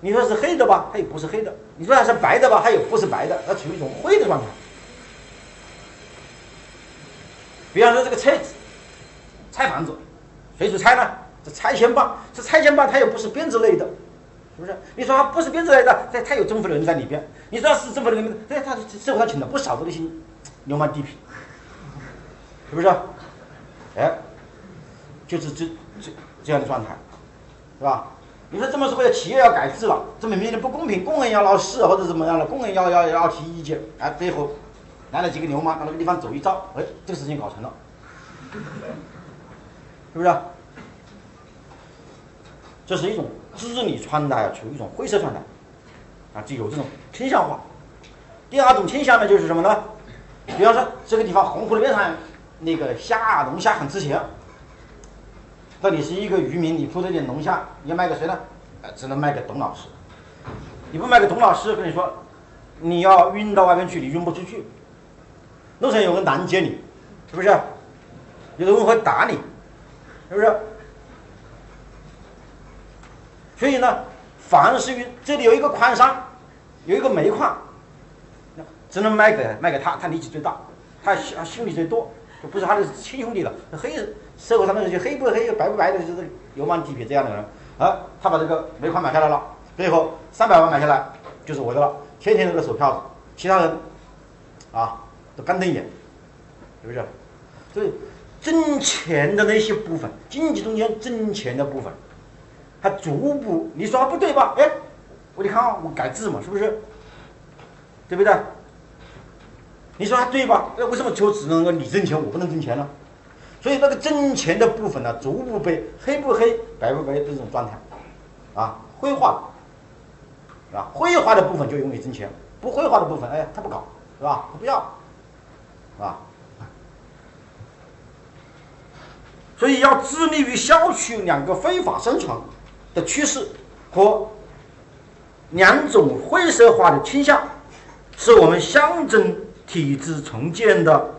你说是黑的吧，它也不是黑的；你说它是白的吧，它也不是白的，它处于一种灰的状态。比方说这个拆子、拆房子，谁去拆呢？这拆迁办，这拆迁办它也不是编制类的，是不是？你说它不是编制类的，它有政府的人在里边；你说它是政府的人，对，它社会上请了不少的那些流氓地痞，是不是？哎，就是这样的状态，是吧？你说这么说的企业要改制了，这么明显不公平，工人要闹事或者怎么样了，工人要提意见，哎，最后来了几个流氓到那个地方走一遭，哎，这个事情搞成了，是不是？这是一种治理状态，处于一种灰色状态，啊，就有这种倾向化。第二种倾向呢，就是什么呢？比方说这个地方洪湖的边上那个虾龙虾很值钱。那你是一个渔民，你捕这点龙虾，你要卖给谁呢？只能卖给董老师。你不卖给董老师，跟你说，你要运到外面去，你运不出去。路上有人拦截你，是不是？有人会打你，是不是？所以呢，凡是运，这里有一个矿商，有一个煤矿，只能卖给他，他力气最大，他兄弟最多，就不是他的亲兄弟了，黑。社会上那些黑不黑、白不白的，就是流氓地痞这样的人啊，他把这个煤矿买下来了，最后300万买下来就是我的了，天天都是手票子，其他人啊都干瞪眼，是不是？所以挣钱的那些部分，经济中间挣钱的部分，他逐步你说不对吧？哎，你看啊，我改制嘛，是不是？对不对？你说他对吧？那为什么就只能说你挣钱，我不能挣钱呢？所以那个挣钱的部分呢，逐步被黑不黑、白不白这种状态，啊，灰化，是吧？灰化的部分就用于挣钱，不灰化的部分，哎，他不搞，是吧？他不要，是吧？所以要致力于消去两个非法生存的趋势和两种灰色化的倾向，是我们乡镇体制重建的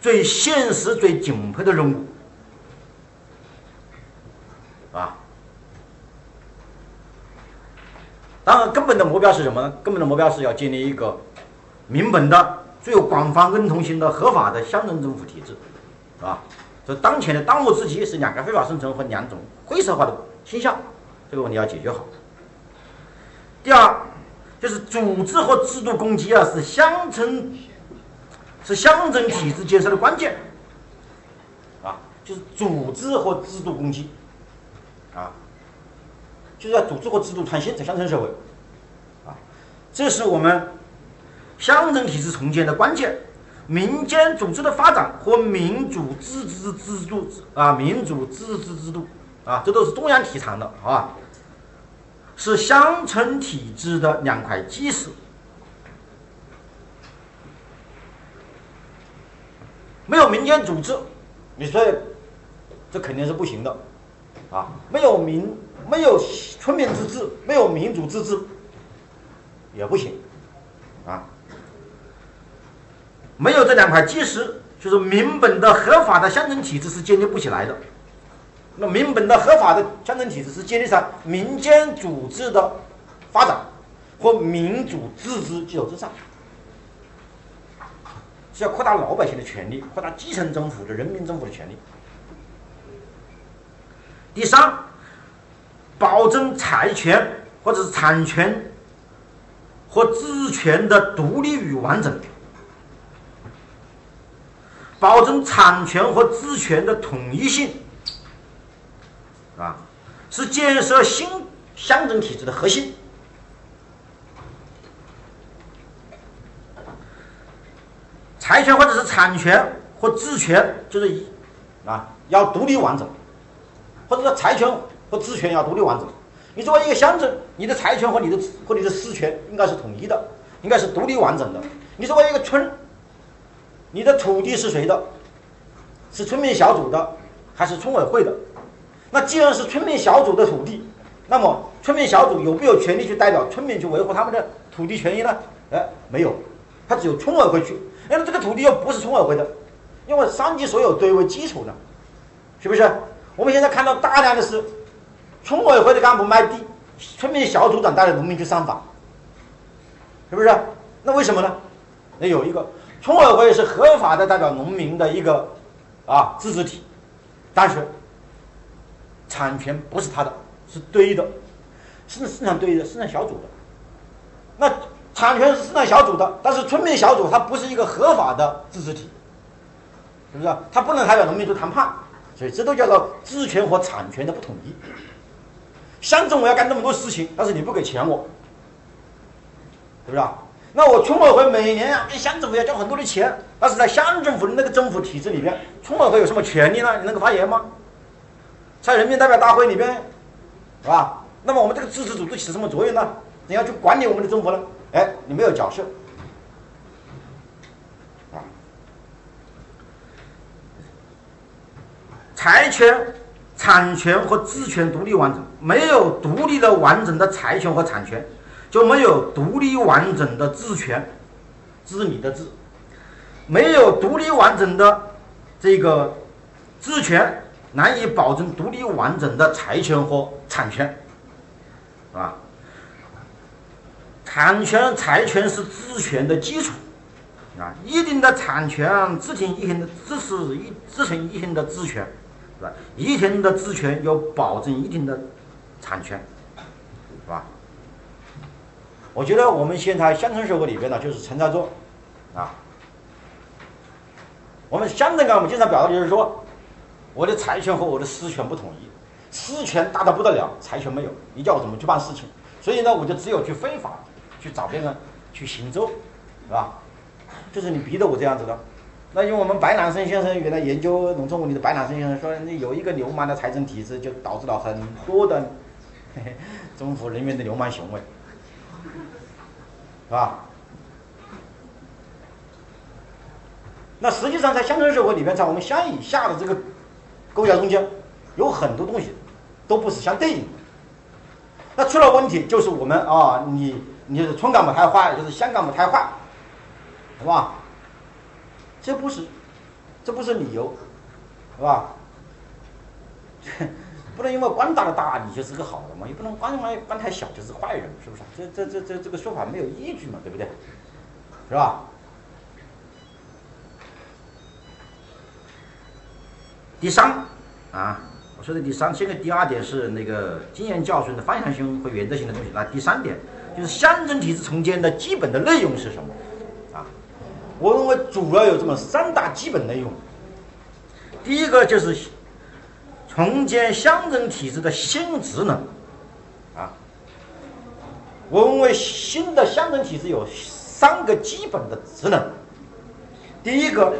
最现实、最紧迫的任务，啊！当然，根本的目标是什么呢？根本的目标是要建立一个民本的、最有广泛认同性的、合法的乡镇政府体制，啊！所以，当前的当务之急是两个非法生存和两种灰色化的倾向，这个问题要解决好。第二，就是组织和制度攻击啊，是乡镇体制建设的关键，啊，就是组织和制度攻击，啊，就是要组织和制度创新，走乡村社会，啊，这是我们乡镇体制重建的关键。民间组织的发展和民主自治制度啊，这都是中央提倡的啊，是乡村体制的两块基石。没有民间组织，你说这肯定是不行的啊！没有村民自治，没有民主自治也不行啊！没有这两块基石，就是民本的合法的乡镇体制是建立不起来的。那民本的合法的乡镇体制是建立在民间组织的发展或民主自治基础之上。是要扩大老百姓的权利，扩大基层政府的人民政府的权利。第三，保证财权或者是产权和知权的独立与完整，保证产权和知权的统一性，啊，是建设新乡镇体制的核心。财权或者是产权或知权，就是啊，要独立完整，或者说财权和知权要独立完整。你作为一个乡镇，你的财权和你的私权应该是统一的，应该是独立完整的。你作为一个村，你的土地是谁的？是村民小组的，还是村委会的？那既然是村民小组的土地，那么村民小组有没有权利去代表村民去维护他们的土地权益呢？哎，没有，他只有村委会去。那这个土地又不是村委会的，因为三级所有制为基础呢，是不是？我们现在看到大量的是村委会的干部卖地，村民小组长带着农民去上访，是不是？那为什么呢？那有一个村委会是合法的代表农民的一个啊自治体，但是产权不是他的，是堆的，是市场堆的，市场小组的。那产权是市场小组的，但是村民小组它不是一个合法的自治体，是不是？它不能代表农民去谈判，所以这都叫做知权和产权的不统一。乡镇我要干那么多事情，但是你不给钱我，是不是？那我村委会每年跟乡政府要交很多的钱，但是在乡政府的那个政府体制里边，村委会有什么权利呢？你能够发言吗？在人民代表大会里边，是吧？那么我们这个自治组织起什么作用呢？你要去管理我们的政府呢？哎，你没有角色，啊，财权、产权和知权独立完整，没有独立的完整的财权和产权，就没有独立完整的知权，知你的知，没有独立完整的这个知权，难以保证独立完整的财权和产权，啊。财权是知权的基础，啊，一定的产权支撑一定的知权，是吧？一定的知权要保证一定的产权，是吧？我觉得我们现在乡村社会里边呢，就是存在着，啊，我们乡镇干部经常表达就是说，我的财权和我的私权不统一，私权大的不得了，财权没有，你叫我怎么去办事情？所以呢，我就只有去非法。去找别人去行州，是吧？就是你逼得我这样子的。那因为我们白南生先生原来研究农村问题的白南生先生说，有一个流氓的财政体制，就导致了很多的政府人员的流氓行为，是吧？那实际上在乡村社会里面，在我们乡以下的这个构架中间，有很多东西都不是相对应的。那出了问题就是我们啊，你是村干部太坏，就是乡干部太坏，是吧？这不是理由，是吧？不能因为官大的大你就是个好的嘛，也不能官太小就是坏人，是不是？这个说法没有依据嘛，对不对？是吧？第三啊，我说的第三，现在第二点是那个经验教训的方向性和原则性的东西，那第三点。就是乡镇体制重建的基本的内容是什么？啊，我认为主要有这么三大基本内容。第一个就是重建乡镇体制的新职能，啊，文卫新的乡镇体制有三个基本的职能，第一个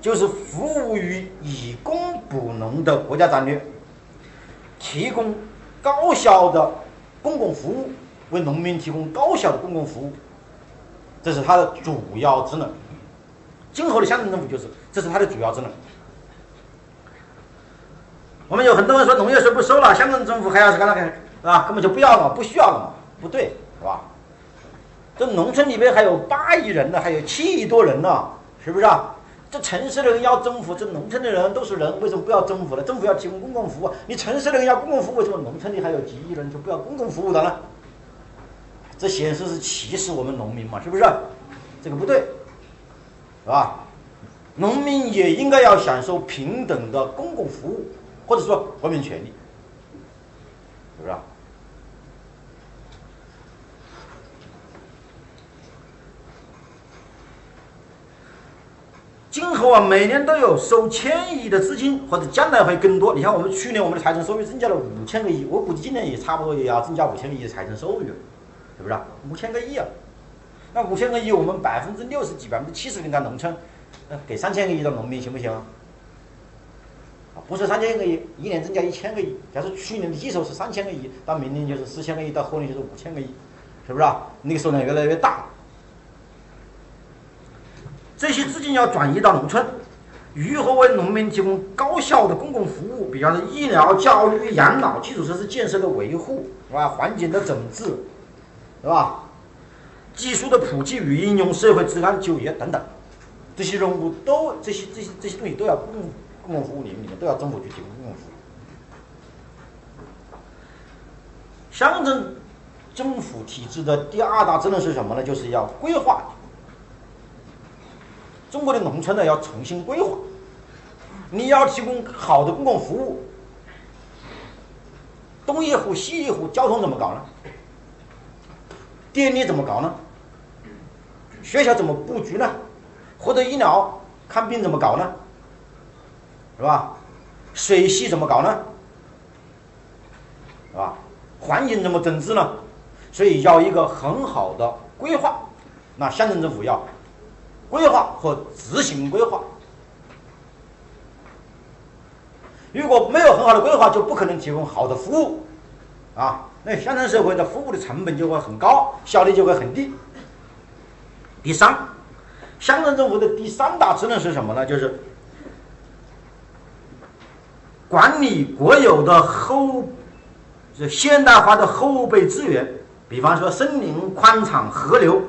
就是服务于以工补农的国家战略，提供高效的公共服务，为农民提供高效的公共服务，这是它的主要职能。今后的乡镇政府就是，这是它的主要职能。我们有很多人说农业税不收了，乡镇政府还要是干那个啊，根本就不要了，不需要了嘛，不对，是吧？这农村里边还有8亿人呢，还有7亿多人呢，是不是啊？这城市的人要政府，这农村的人都是人，为什么不要政府呢？政府要提供公共服务，你城市的人要公共服务，为什么农村里还有几亿人就不要公共服务的呢？这显示是歧视我们农民嘛，是不是？这个不对，是吧？农民也应该要享受平等的公共服务，或者说国民权利，是不是？今后啊，每年都有收1000亿的资金，或者将来会更多。你看，我们去年我们的财政收入增加了5000个亿，我估计今年也差不多也要增加5000个亿的财政收入，是不是？5000个亿啊，那5000个亿，我们60%几、70%给到农村，给3000个亿到农民行不行啊？不是3000个亿，一年增加1000个亿。假如去年的基数是3000个亿，到明年就是4000个亿，到后年就是5000个亿，是不是啊？那个数量越来越大。这些资金要转移到农村，如何为农民提供高效的公共服务，比方说医疗、教育、养老、基础设施建设的维护，是吧？环境的整治，是吧？技术的普及与应用、社会治安、就业等等，这些任务都这些东西都要公共服务领域里面都要政府去提供公共服务。乡镇政府体制的第二大职能是什么呢？就是要规划。中国的农村呢要重新规划，你要提供好的公共服务，东一户西一户，交通怎么搞呢？电力怎么搞呢？学校怎么布局呢？或者医疗看病怎么搞呢？是吧？水系怎么搞呢？是吧？环境怎么整治呢？所以要一个很好的规划，那乡镇政府要规划和执行规划，如果没有很好的规划，就不可能提供好的服务，啊，那乡镇社会的服务的成本就会很高，效率就会很低。第三，乡镇政府的第三大职能是什么呢？就是管理国有的现代化的后备资源，比方说森林、矿场、河流。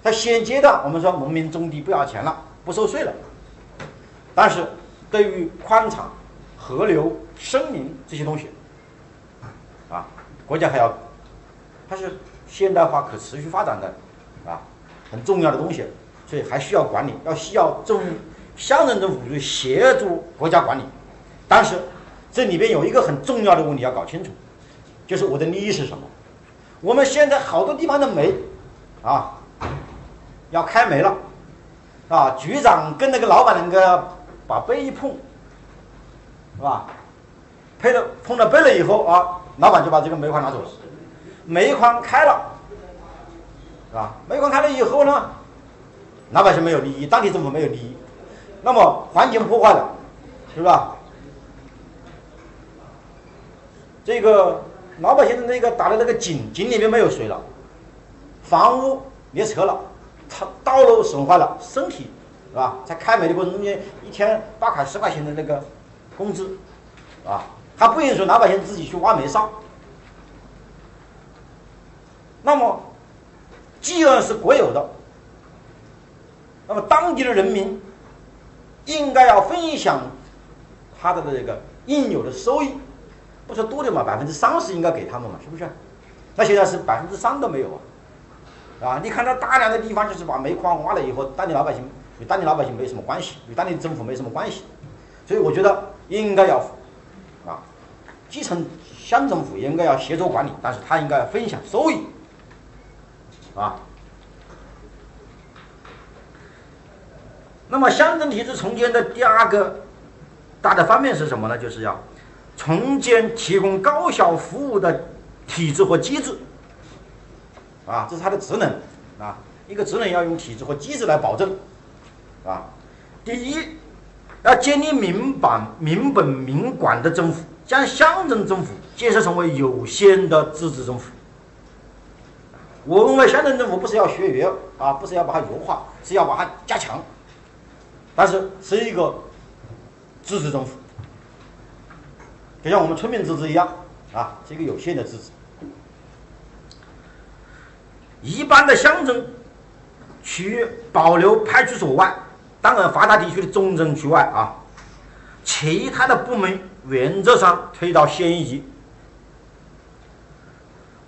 它衔接的，我们说农民种地不要钱了，不收税了。但是，对于矿场、河流、森林这些东西，啊，国家还要，它是现代化可持续发展的，啊，很重要的东西，所以还需要管理，需要乡镇政府去协助国家管理。但是，这里边有一个很重要的问题要搞清楚，就是我的利益是什么？我们现在好多地方的煤，啊。要开煤了，啊！局长跟那个老板两个把杯一碰，是吧？碰了杯了以后啊，老板就把这个煤矿拿走了。煤矿开了，是吧？煤矿开了以后呢，老百姓没有利益，当地政府没有利益，那么环境破坏了，是吧？这个老百姓的那个打的那个井里面没有水了，房屋裂扯了。他道路损坏了，身体是吧？在开煤的过程中间，一天8块10块钱的那个工资，啊，他不允许老百姓自己去挖煤烧。那么，既然是国有的，那么当地的人民应该要分享他的这个应有的收益，不说多的嘛，30%应该给他们嘛，是不是？那现在是3%都没有啊。啊，你看到大量的地方就是把煤矿挖了以后，当地老百姓没什么关系，与当地政府没什么关系，所以我觉得应该要，啊，基层乡政府应该要协助管理，但是他应该分享收益，啊。那么乡镇体制重建的第二个大的方面是什么呢？就是要重建提供高效服务的体制和机制。啊，这是它的职能啊。一个职能要用体制或机制来保证啊。第一，要建立民本民管的政府，将乡镇政府建设成为有限的自治政府。我认为乡镇政府不是要削弱啊，不是要把它弱化，是要把它加强，但是是一个自治政府，就像我们村民自治一样啊，是一个有限的自治。一般的乡镇区保留派出所外，当然发达地区的重镇区外啊，其他的部门原则上推到县一级。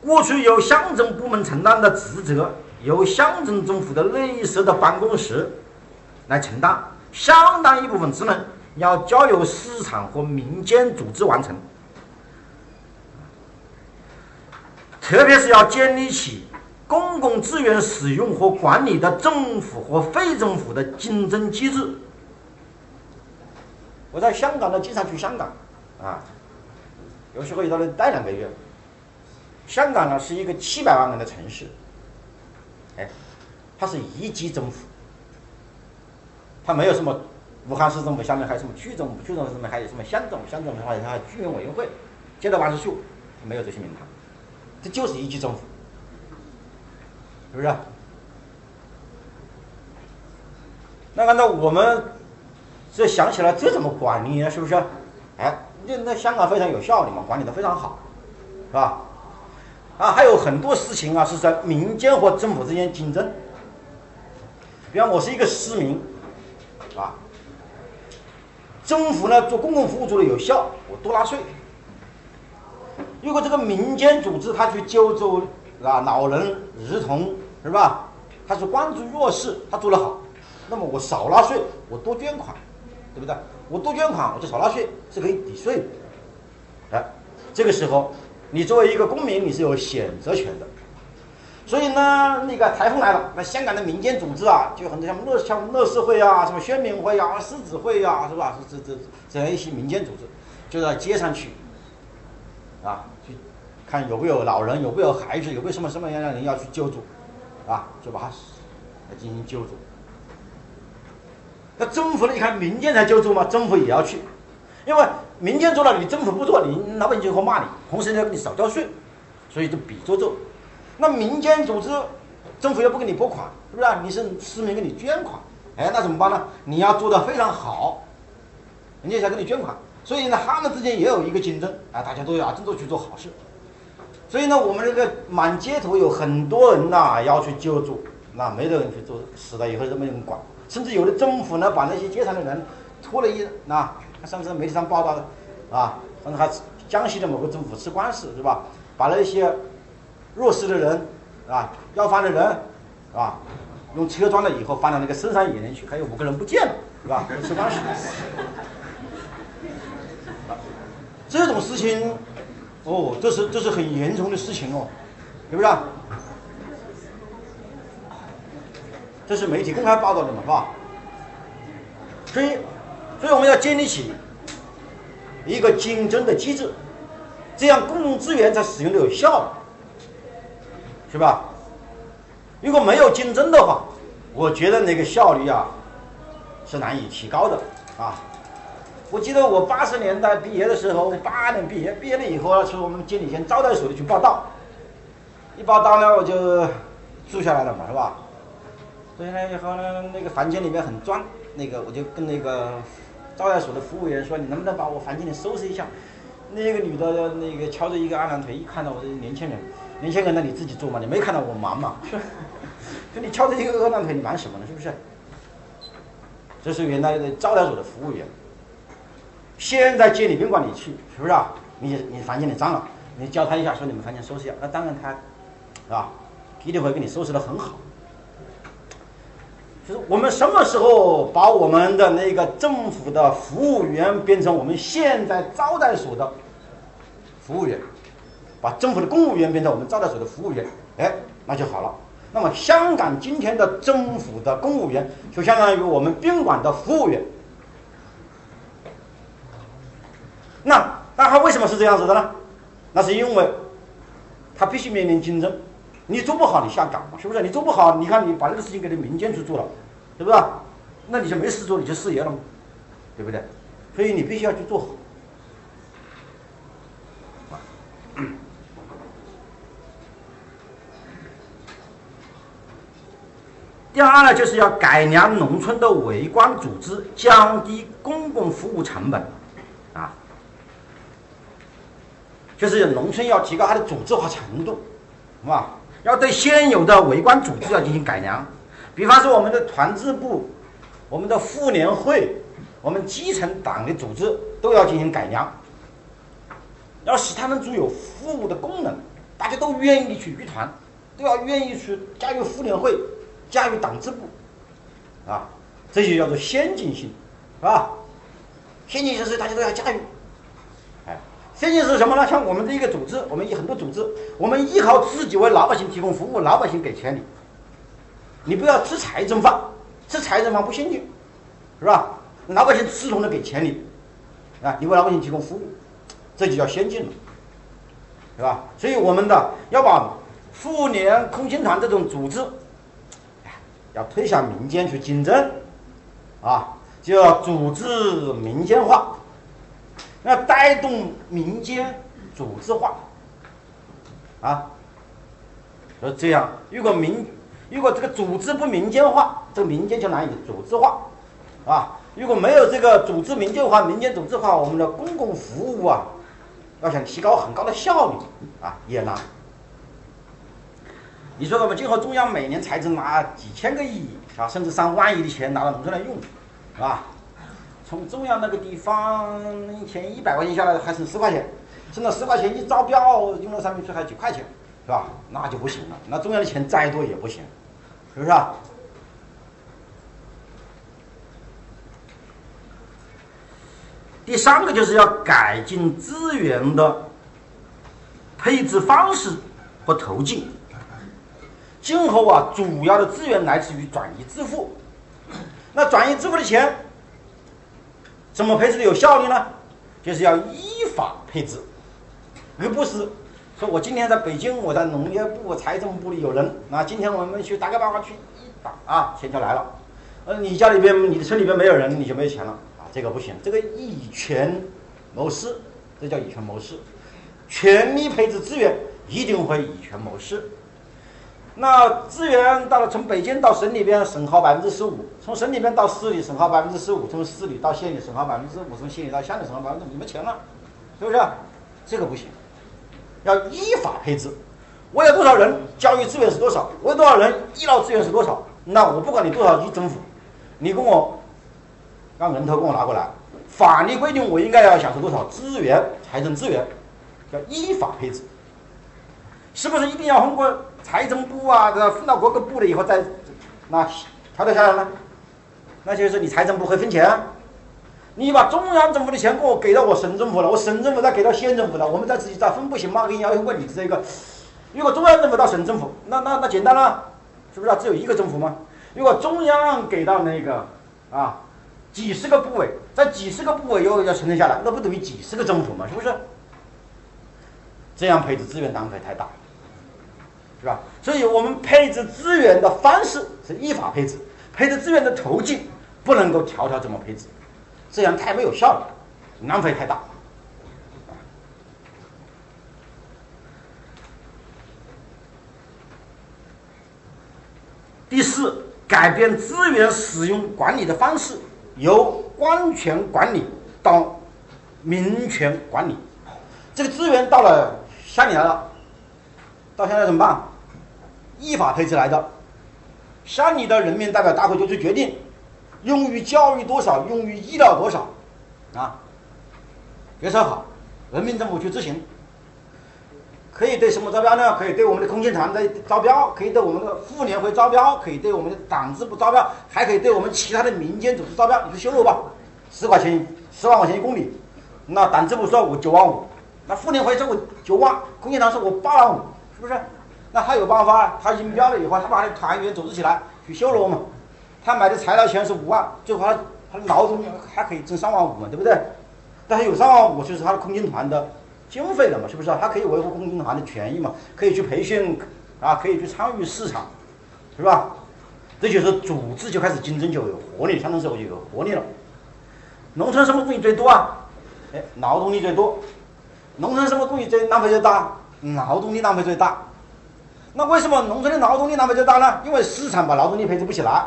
过去由乡镇部门承担的职责，由乡镇政府的类似的办公室来承担，相当一部分职能要交由市场和民间组织完成，特别是要建立起公共资源使用和管理的政府和非政府的竞争机制。我在香港呢，经常去香港啊，有时候也到那里待2个月。香港呢是一个700万人的城市，哎，它是1级政府，它没有什么武汉市政府下面还有什么区政府，区政府上面还有什么乡政府，乡政府的话它还有居民委员会、街道办事处，没有这些名堂，这就是1级政府。是不是？那按照我们这想起来，这怎么管理呢？是不是？哎，那香港非常有效率嘛，管理的非常好，是吧？啊，还有很多事情啊，是在民间和政府之间竞争。比方我是一个市民，啊，政府呢做公共服务做的有效，我多纳税。如果这个民间组织他去救助。啊，老人、儿童是吧？他是关注弱势，他做得好，那么我少纳税，我多捐款，对不对？我多捐款，我就少纳税，是可以抵税的。哎，这个时候，你作为一个公民，你是有选择权的。所以呢，那个台风来了，那香港的民间组织啊，就很多像乐视会啊、什么宣明会啊、狮子会啊，是吧？这样一些民间组织，就到街上去，啊，去。看有没有老人，有没有孩子，有没有什么样的人要去救助，啊，就把他来进行救助。那政府呢？你看民间才救助吗？政府也要去，因为民间做了，你政府不做，你老百姓就会骂你，同时呢给你少交税，所以就比着做。那民间组织，政府又不给你拨款，是不是？你是市民给你捐款，哎，那怎么办呢？你要做得非常好，人家才给你捐款，所以呢，他们之间也有一个竞争啊，大家都要争着去做好事。所以呢，我们这个满街头有很多人呐，要去救助，那没得人去做，死了以后都没人管，甚至有的政府呢，把那些街上的人拖了一，那上次媒体上报道的，啊，反正还江西的某个政府吃官司是吧？把那些弱势的人啊，要饭的人啊，用车装了以后放到那个深山野林去，还有5个人不见了，是吧？吃官司，这种事情。哦，这是很严重的事情哦，是不是？这是媒体公开报道的嘛，是吧？所以我们要建立起一个竞争的机制，这样公共资源才使用的有效，是吧？如果没有竞争的话，我觉得那个效率啊是难以提高的啊。我记得我80年代毕业的时候，88年毕业了以后，去我们监理县招待所里去报道。一报道呢，我就住下来了嘛，是吧？住下来以后呢，那个房间里面很脏，那个我就跟那个招待所的服务员说：“你能不能把我房间里收拾一下？”那个女的，那个敲着一个二郎腿，一看到我是年轻人，那你自己做嘛，你没看到我忙嘛？就你敲着一个二郎腿，你忙什么呢？是不是？这是原来的招待所的服务员。现在街里宾馆里去，是不是啊？你房间里脏了，你教他一下，说你们房间收拾一下，那当然他，是吧？一定会给你收拾得很好。就是我们什么时候把我们的那个政府的服务员变成我们现在招待所的服务员，把政府的公务员变成我们招待所的服务员，哎，那就好了。那么香港今天的政府的公务员，就相当于我们宾馆的服务员。那他为什么是这样子的呢？那是因为他必须面临竞争，你做不好你下岗嘛，是不是？你做不好，你看你把这个事情给你民间去做了，对不对？那你就没事做，你就失业了嘛，对不对？所以你必须要去做好。第二呢，就是要改良农村的围观组织，降低公共服务成本，啊，就是农村要提高它的组织化程度，啊，要对现有的围观组织要进行改良，比方说我们的团支部、我们的妇联会、我们基层党的组织都要进行改良，要使他们具有服务的功能，大家都愿意去育团，都要愿意去加入妇联会。加入党支部，啊，这就叫做先进性，是吧？先进性是大家都要加入，哎，先进性是什么呢？像我们这一个组织，我们很多组织，我们依靠自己为老百姓提供服务，老百姓给钱你，你不要吃财政饭，吃财政饭不先进，是吧？老百姓吃穷的给钱你，啊，你为老百姓提供服务，这就叫先进了，是吧？所以我们的要把妇联、空心团这种组织。要推向民间去竞争，啊，就要组织民间化，要带动民间组织化，啊，就这样。如果这个组织不民间化，这个民间就难以组织化，啊，如果没有这个组织民间化、民间组织化，我们的公共服务啊，要想提高很高的效率啊，也难。你说我们今后中央每年财政拿几千个亿啊，甚至3万亿的钱拿到农村来用，是吧？从中央那个地方以前100块钱下来还剩10块钱，剩了10块钱一招标用到上面去还9块钱，是吧？那就不行了，那中央的钱再多也不行，是不是啊？第三个就是要改进资源的配置方式和途径。今后啊，主要的资源来自于转移支付。那转移支付的钱怎么配置的有效率呢？就是要依法配置，而不是说我今天在北京，我在农业部、财政部里有人，那今天我们去打个电话去一打啊，钱就来了。你家里边、你的村里边没有人，你就没有钱了啊，这个不行，这个以权谋私，这叫以权谋私。全力配置资源一定会以权谋私。那资源到了，从北京到省里边省耗15%，从省里边到市里省耗15%，从市里到县里省耗5%，从县里到乡里省耗5%，你没钱了，是不是？这个不行，要依法配置。我有多少人，教育资源是多少？我有多少人，医疗资源是多少？那我不管你多少一政府，你跟我让人头跟我拿过来，法律规定我应该要享受多少资源，财政资源，叫依法配置。是不是一定要通过财政部啊，分到各个部了以后再那调整下来呢？那就是你财政部会分钱，你把中央政府的钱给我给到我省政府了，我省政府再给到县政府了，我们再自己再分不行吗？你要问你这个，如果中央政府到省政府，那简单了，是不是？只有一个政府吗？如果中央给到那个啊几十个部委，在几十个部委又要承认下来，那不等于几十个政府吗？是不是？这样配置资源浪费太大。是吧？所以我们配置资源的方式是依法配置，配置资源的途径不能够条条怎么配置，这样太没有效率，浪费太大。第四，改变资源使用管理的方式，由官权管理到民权管理。这个资源到了乡里来了。到现在怎么办？依法配置来的，乡里的人民代表大会就去决定，用于教育多少，用于医疗多少，啊，决策好，人民政府去执行。可以对什么招标呢？可以对我们的空心团的招标，可以对我们的妇联会招标，可以对我们的党支部招标，还可以对我们其他的民间组织招标。你去修路吧，10万块钱1公里，那党支部说我9万5，那妇联会说我9万，空心团说我8万5。是不是？那他有办法，他赢标了以后，他把他的团员组织起来去修罗嘛。他买的材料钱是5万，最后他的劳动还可以挣3万5嘛，对不对？但是有3万5就是他的空军团的经费了嘛，是不是？他可以维护空军团的权益嘛，可以去培训啊，可以去参与市场，是吧？这就是组织就开始竞争，就有活力，乡村社会就有活力了。农村什么供应最多啊？哎，劳动力最多。农村什么供应最浪费最大？劳动力浪费最大。那为什么农村的劳动力浪费最大呢？因为市场把劳动力配置不起来。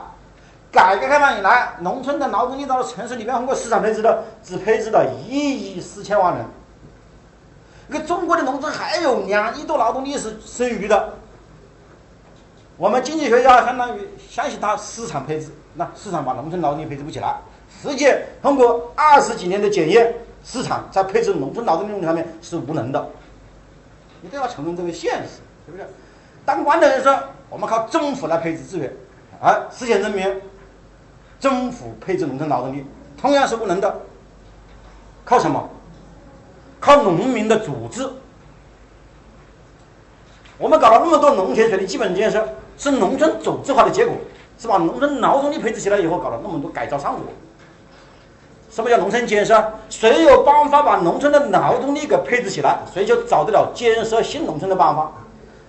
改革开放以来，农村的劳动力到了城市里面，通过市场配置的，只配置了1亿4千万人。可中国的农村还有2亿多劳动力是剩余的。我们经济学家相当于相信它市场配置，那市场把农村劳动力配置不起来，实际通过20几年的检验，市场在配置农村劳动力问题上面是无能的。你都要承认这个现实，是不是？当官的人说我们靠政府来配置资源，而事先证明，政府配置农村劳动力同样是无能的。靠什么？靠农民的组织。我们搞了那么多农田水利基本建设，是农村组织化的结果，是把农村劳动力配置起来以后，搞了那么多改造上火。什么叫农村建设？谁有办法把农村的劳动力给配置起来，谁就找得了建设新农村的办法。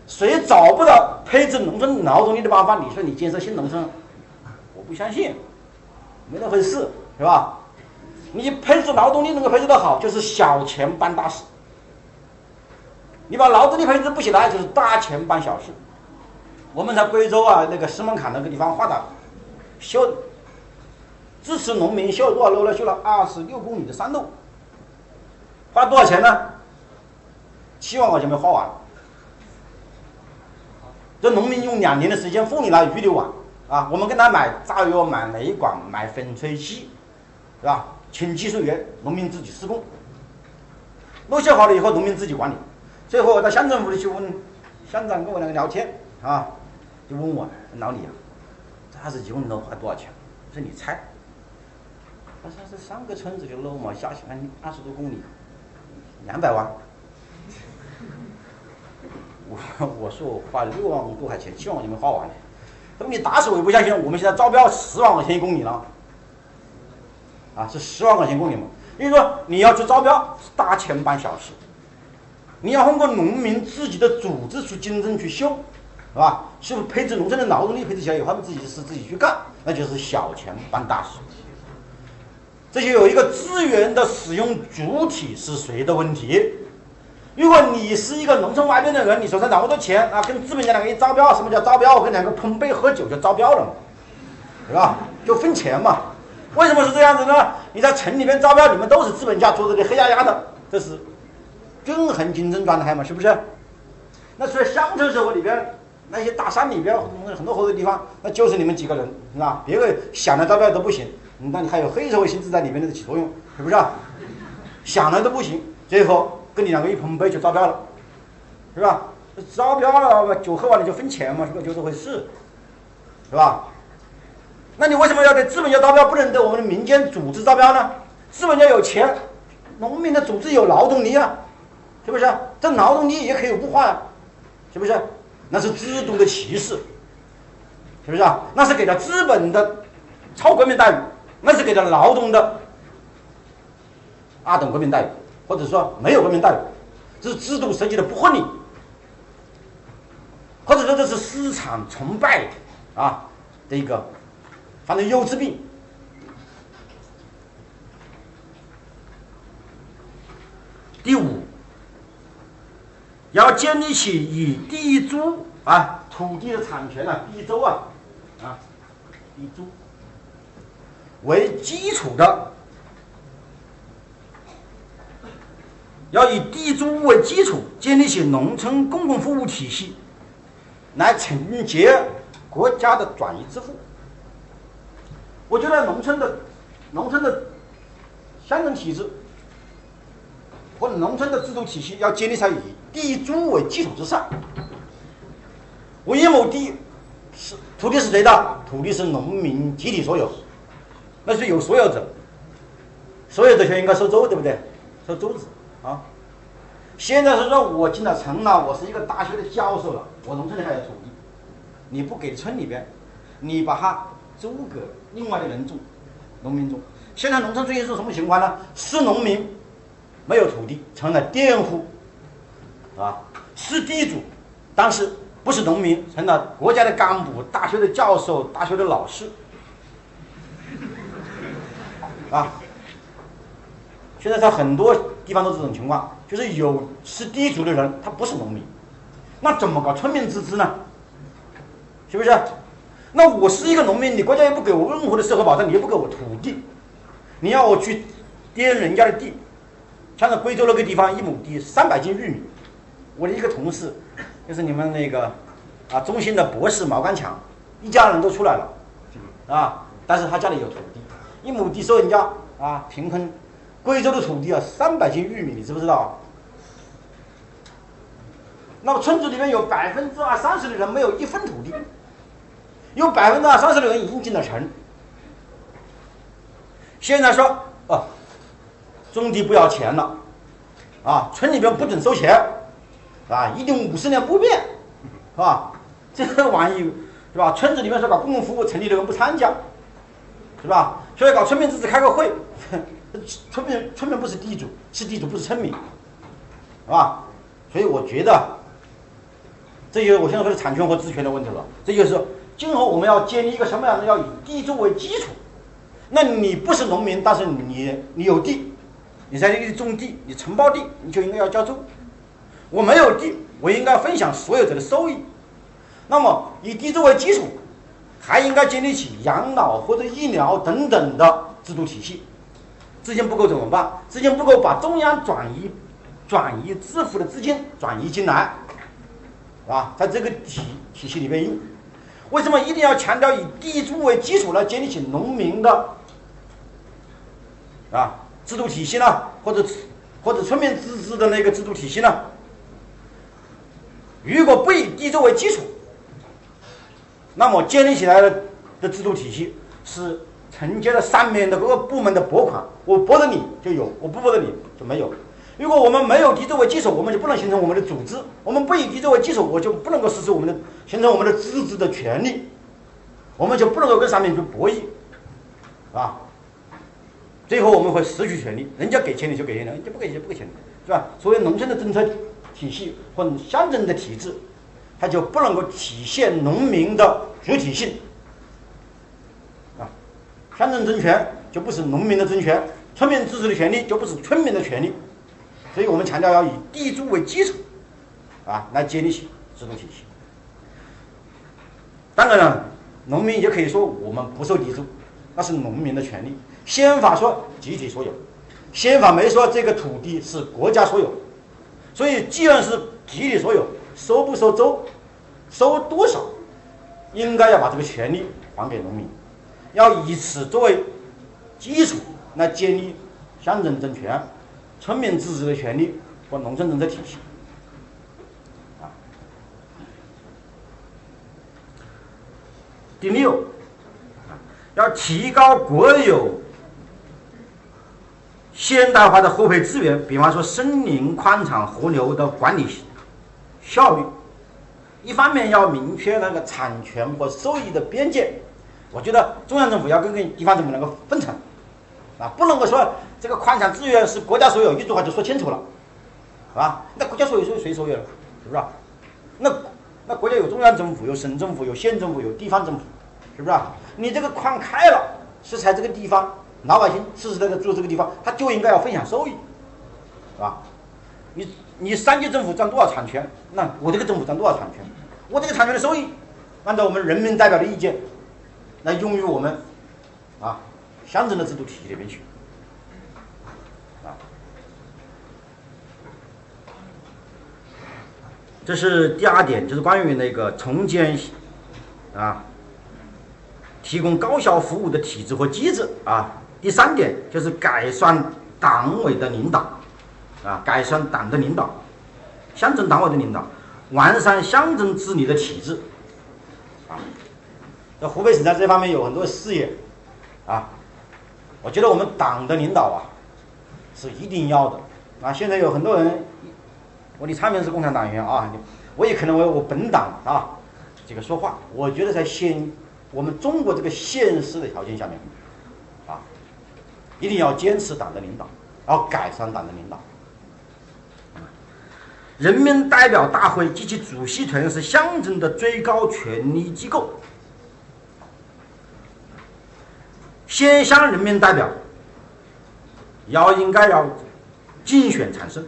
谁找不到配置农村劳动力的办法，你说你建设新农村，我不相信，没那回事，是吧？你配置劳动力能够配置得好，就是小钱办大事。你把劳动力配置不起来，就是大钱办小事。我们在贵州啊，那个石门坎那个地方画的，修支持农民修多少楼呢？修了26公里的山路，花多少钱呢？7万块钱没花完。这农民用2年的时间，风里来雨里晚啊！我们跟他买炸药、买雷管、买粉吹器，是吧？请技术员，农民自己施工。路修好了以后，农民自己管理。最后我到乡政府里去问，乡长跟我两个聊天啊，就问我老李啊，这20几公里楼花多少钱？我说你猜。他说这3个村子就楼嘛，加起来20多公里，200万。我说我花6万多块钱，7万块钱没花完呢。他说你打死我也不相信，我们现在招标10万块钱1公里了，啊，是10万块钱1公里嘛？因为说你要去招标，大钱办小事。你要通过农民自己的组织去竞争去修，是吧？是不是配置农村的劳动力配置起来以后，他们自己的事自己去干，那就是小钱办大事。这就有一个资源的使用主体是谁的问题。如果你是一个农村外边的人，你手上掌握多钱啊，跟资本家两个一招标，什么叫招标？我跟两个碰杯喝酒就招标了嘛，是吧？就分钱嘛。为什么是这样子呢？你在城里面招标，你们都是资本家坐这里黑压压的，这是均衡竞争状态嘛，是不是？那所以乡村社会里边，那些大山里边很多活的地方，那就是你们几个人，是吧？别个想的招标都不行，那你还有黑社会性质在里面的起作用，是不是啊？想了都不行，最后跟你两个一碰杯就招标了，是吧？招标了，酒喝完了就分钱嘛，是不是就这回事，是吧？那你为什么要对资本家招标，不能对我们的民间组织招标呢？资本家有钱，农民的组织有劳动力啊，是不是？这劳动力也可以物化呀，是不是？那是制度的歧视，是不是啊？那是给了资本的超国民待遇，那是给了劳动的2等国民待遇，或者说没有国民待遇，这是制度设计的不合理，或者说这是市场崇拜啊的一个，反正幼稚病。第5。要建立起以地租啊土地的产权啊地租啊地租为基础的，要以地租为基础建立起农村公共服务体系，来承接国家的转移支付。我觉得农村的乡镇体制或者农村的制度体系要建立在以地租为基础之上。我一亩地是土地是谁的？土地是农民集体所有，那是有所有者，所有者就应该收租，对不对？收租子啊！现在是说我进了城了，我是一个大学的教授了，我农村里还有土地，你不给村里边，你把它租给另外的人住，农民住。现在农村最近是什么情况呢？是农民没有土地，成了佃户，啊，是地主，但是不是农民，成了国家的干部、大学的教授、大学的老师啊。现在在很多地方都这种情况，就是有吃低族的人，他不是农民，那怎么搞村民自治呢？是不是？那我是一个农民，你国家也不给我任何的社会保障，你也不给我土地，你要我去颠人家的地，像在贵州那个地方，1亩地300斤玉米。我的一个同事，就是你们那个啊中心的博士毛刚强，一家人都出来了啊，但是他家里有土地，1亩地收人家啊平分。贵州的土地啊，300斤玉米，你知不知道啊？那么村子里面有20-30%的人没有一分土地，有20-30%的人已经进了城。现在说啊，种地不要钱了，啊，村里边不准收钱，啊，150年不变，是吧？这个玩意是吧？村子里面说搞公共服务，城里的人不参加，是吧？所以搞村民自治开个会，村民不是地主，是地主不是村民，是吧？所以我觉得，这就是我现在说的产权和治权的问题了。这就是今后我们要建立一个什么样的，要以地作为基础。那你不是农民，但是你有地，你在这里种地，你承包地，你就应该要交租。我没有地，我应该分享所有者的收益。那么以地作为基础，还应该建立起养老或者医疗等等的制度体系。资金不够怎么办？资金不够，把中央转移支付的资金转移进来，啊，在这个体系里面用。为什么一定要强调以地租为基础来建立起农民的啊制度体系呢？或者村民自治的那个制度体系呢？如果不以地作为基础，那么建立起来的制度体系是承接了上面的各个部门的拨款，我拨的你就有，我不拨的你就没有。如果我们没有地作为基础，我们就不能形成我们的组织；我们不以地作为基础，我就不能够实施我们的形成我们的自治的权利，我们就不能够跟上面去博弈，啊，最后我们会失去权利。人家给钱你就给钱，人家不给钱不给钱，是吧？所以农村的政策体系或乡镇的体制，它就不能够体现农民的主体性，啊，乡镇政权就不是农民的政权，村民自治的权利就不是村民的权利。所以我们强调要以地租为基础，啊，来建立起制度体系。当然了，农民也可以说我们不受地租，那是农民的权利。宪法说集体所有，宪法没说这个土地是国家所有。所以既然是集体所有，收不收州，收多少，应该要把这个权利还给农民，要以此作为基础来建立乡镇政权、村民自治的权利和农村政策体系，啊。第6，要提高国有现代化的后备资源，比方说森林、矿场、河流的管理效率。一方面要明确那个产权和收益的边界，我觉得中央政府要跟地方政府能够分成。啊，不能够说这个矿场资源是国家所有，一句话就说清楚了，是吧？那国家所有是谁所有了？是不是？那国家有中央政府，有省政府，有县政府，有地方政府，是不是？你这个矿开了，是在这个地方老百姓实实在在住这个地方，他就应该要分享收益，是吧？你三级政府占多少产权？那我这个政府占多少产权？我这个产权的收益，按照我们人民代表的意见，来用于我们，啊。乡镇的制度体系里面去，啊，这是第2点，就是关于那个重建，啊，提供高效服务的体制和机制啊。第3点就是改善党委的领导，啊，改善党的领导，乡镇党委的领导，完善乡镇治理的体制，啊，那湖北省在这方面有很多事业，啊。我觉得我们党的领导啊，是一定要的啊！现在有很多人，李昌明是共产党员啊，我也可能为我本党啊这个说话。我觉得在我们中国这个现实的条件下面，啊，一定要坚持党的领导，然后改善党的领导。人民代表大会及其主席团是象征的最高权力机构。县乡人民代表应该要竞选产生，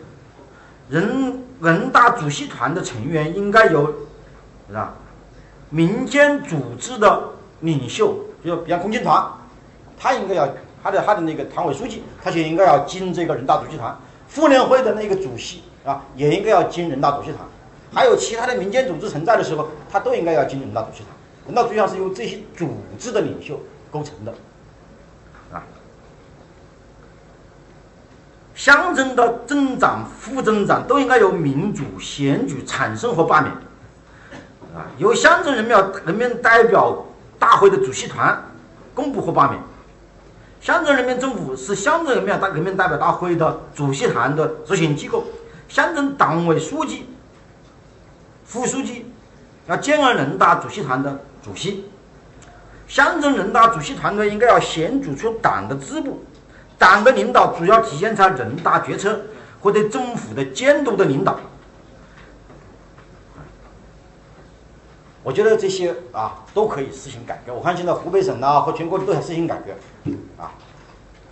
人大主席团的成员应该由民间组织的领袖，就比方共青团，他应该要他的那个党委书记，他就应该要经这个人大主席团。妇联会的那个主席也应该要经人大主席团，还有其他的民间组织存在的时候，他都应该要经人大主席团。人大主席团是由这些组织的领袖构成的，乡镇的镇长、副镇长都应该由民主选举产生和罢免，由乡镇人民代表大会的主席团公布和罢免。乡镇人民政府是乡镇人民代表大会的主席团的执行机构，乡镇党委书记、副书记要兼任人大主席团的主席。乡镇人大主席团队应该要选举出党的支部，党的领导主要体现在人大决策或对政府的监督的领导。我觉得这些都可以实行改革。我看现在湖北省和全国都想实行改革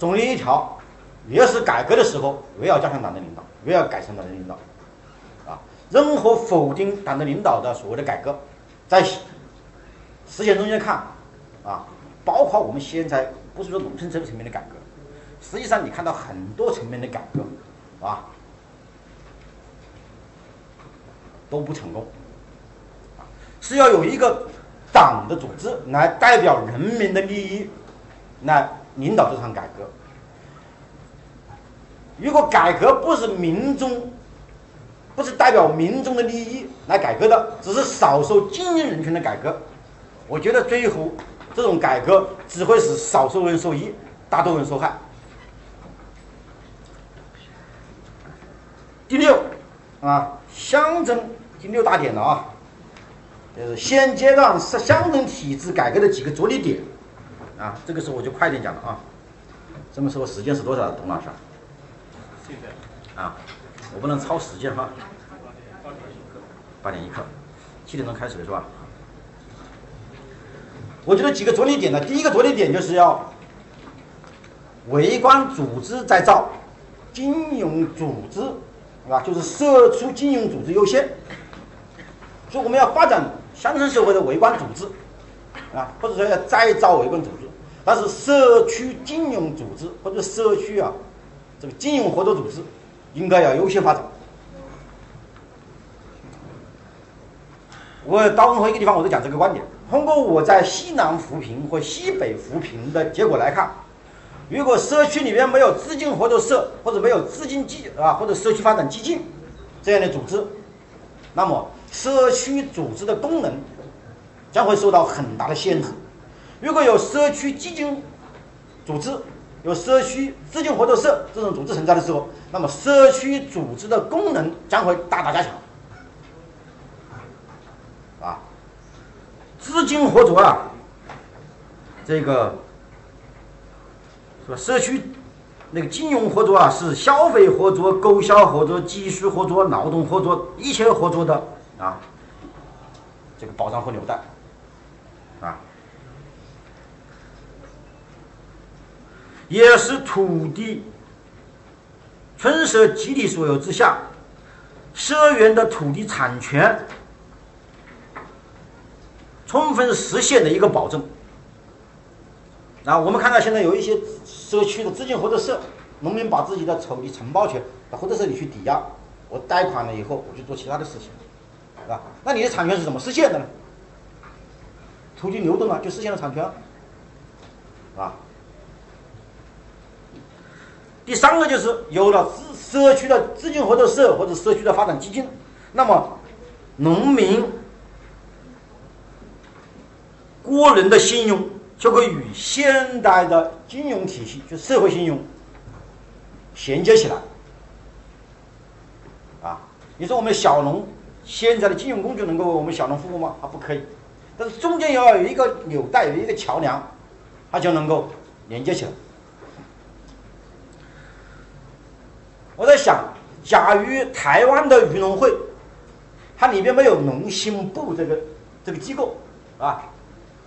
总理一条，也是改革的时候也要加上党的领导，也要改善党的领导任何否定党的领导的所谓的改革，在实践中间看包括我们现在不是说农村这个层面的改革，实际上你看到很多层面的改革都不成功，是要有一个党的组织来代表人民的利益来领导这场改革。如果改革不是代表民众的利益来改革的，只是少数精英人群的改革，我觉得最后这种改革只会使少数人受益，大多数人受害。第六乡镇第六大点就是现阶段是乡镇体制改革的几个着力点这个时候我就快点讲了这么说时间是多少？董老师现在我不能超时间8点1刻7点钟开始的是吧？我觉得几个着力点呢，第一个着力点就是要围观组织再造，金融组织就是社区金融组织优先，所以我们要发展乡村社会的围观组织或者说要再造围观组织，但是社区金融组织或者社区这个金融合作组织应该要优先发展。我到任何一个地方我都讲这个观点，通过我在西南扶贫或西北扶贫的结果来看，如果社区里面没有资金合作社或者没有资金或者社区发展基金这样的组织，那么社区组织的功能将会受到很大的限制。如果有社区基金组织、有社区资金合作社这种组织存在的时候，那么社区组织的功能将会大大加强。资金合作这个社区那个金融合作是消费合作、购销合作、技术合作、劳动合作一切合作的这个保障和纽带也是土地村社集体所有之下社员的土地产权充分实现的一个保证。我们看到现在有一些社区的资金合作社，农民把自己的土地承包权到合作社里去抵押，我贷款了以后我去做其他的事情那你的产权是怎么实现的呢？土地流动就实现了产权第三个就是有了社区的资金合作社或者社区的发展基金，那么农民国人的信用就会与现代的金融体系社会信用衔接起来你说我们小农现在的金融工具能够为我们小农服务吗？它不可以，但是中间要有一个纽带，有一个桥梁，它就能够连接起来。我在想假如台湾的渔农会，它里面没有农信部这个机构啊，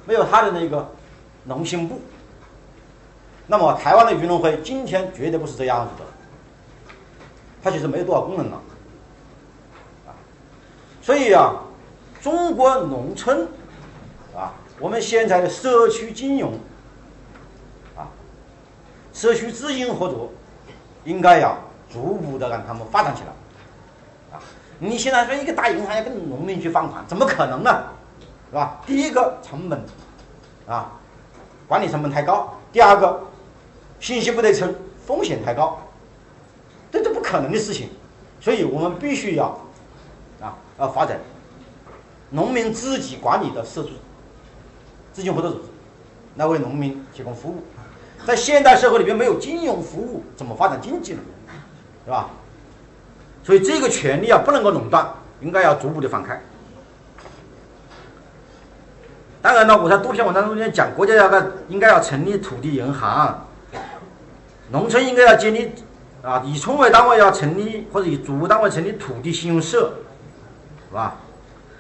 没有它的那个农信部，那么台湾的渔农会今天绝对不是这样子的，它其实没有多少功能了，啊，所以啊，中国农村啊，我们现在的社区金融啊，社区资金合作，应该呀，逐步的让他们发展起来，啊，你现在说一个大银行要跟农民去放款，怎么可能呢？是吧？第一个成本啊，管理成本太高；第二个，信息不对称，风险太高，这不可能的事情。所以我们必须要要发展农民自己管理的社区资金合作组织，来为农民提供服务。在现代社会里面，没有金融服务，怎么发展经济呢？是吧？所以这个权利啊，不能够垄断，应该要逐步的放开。当然呢，我在多篇文章中间讲，国家应该要成立土地银行，农村应该要建立啊，以村为单位要成立或者以组为单位成立土地信用社，是吧？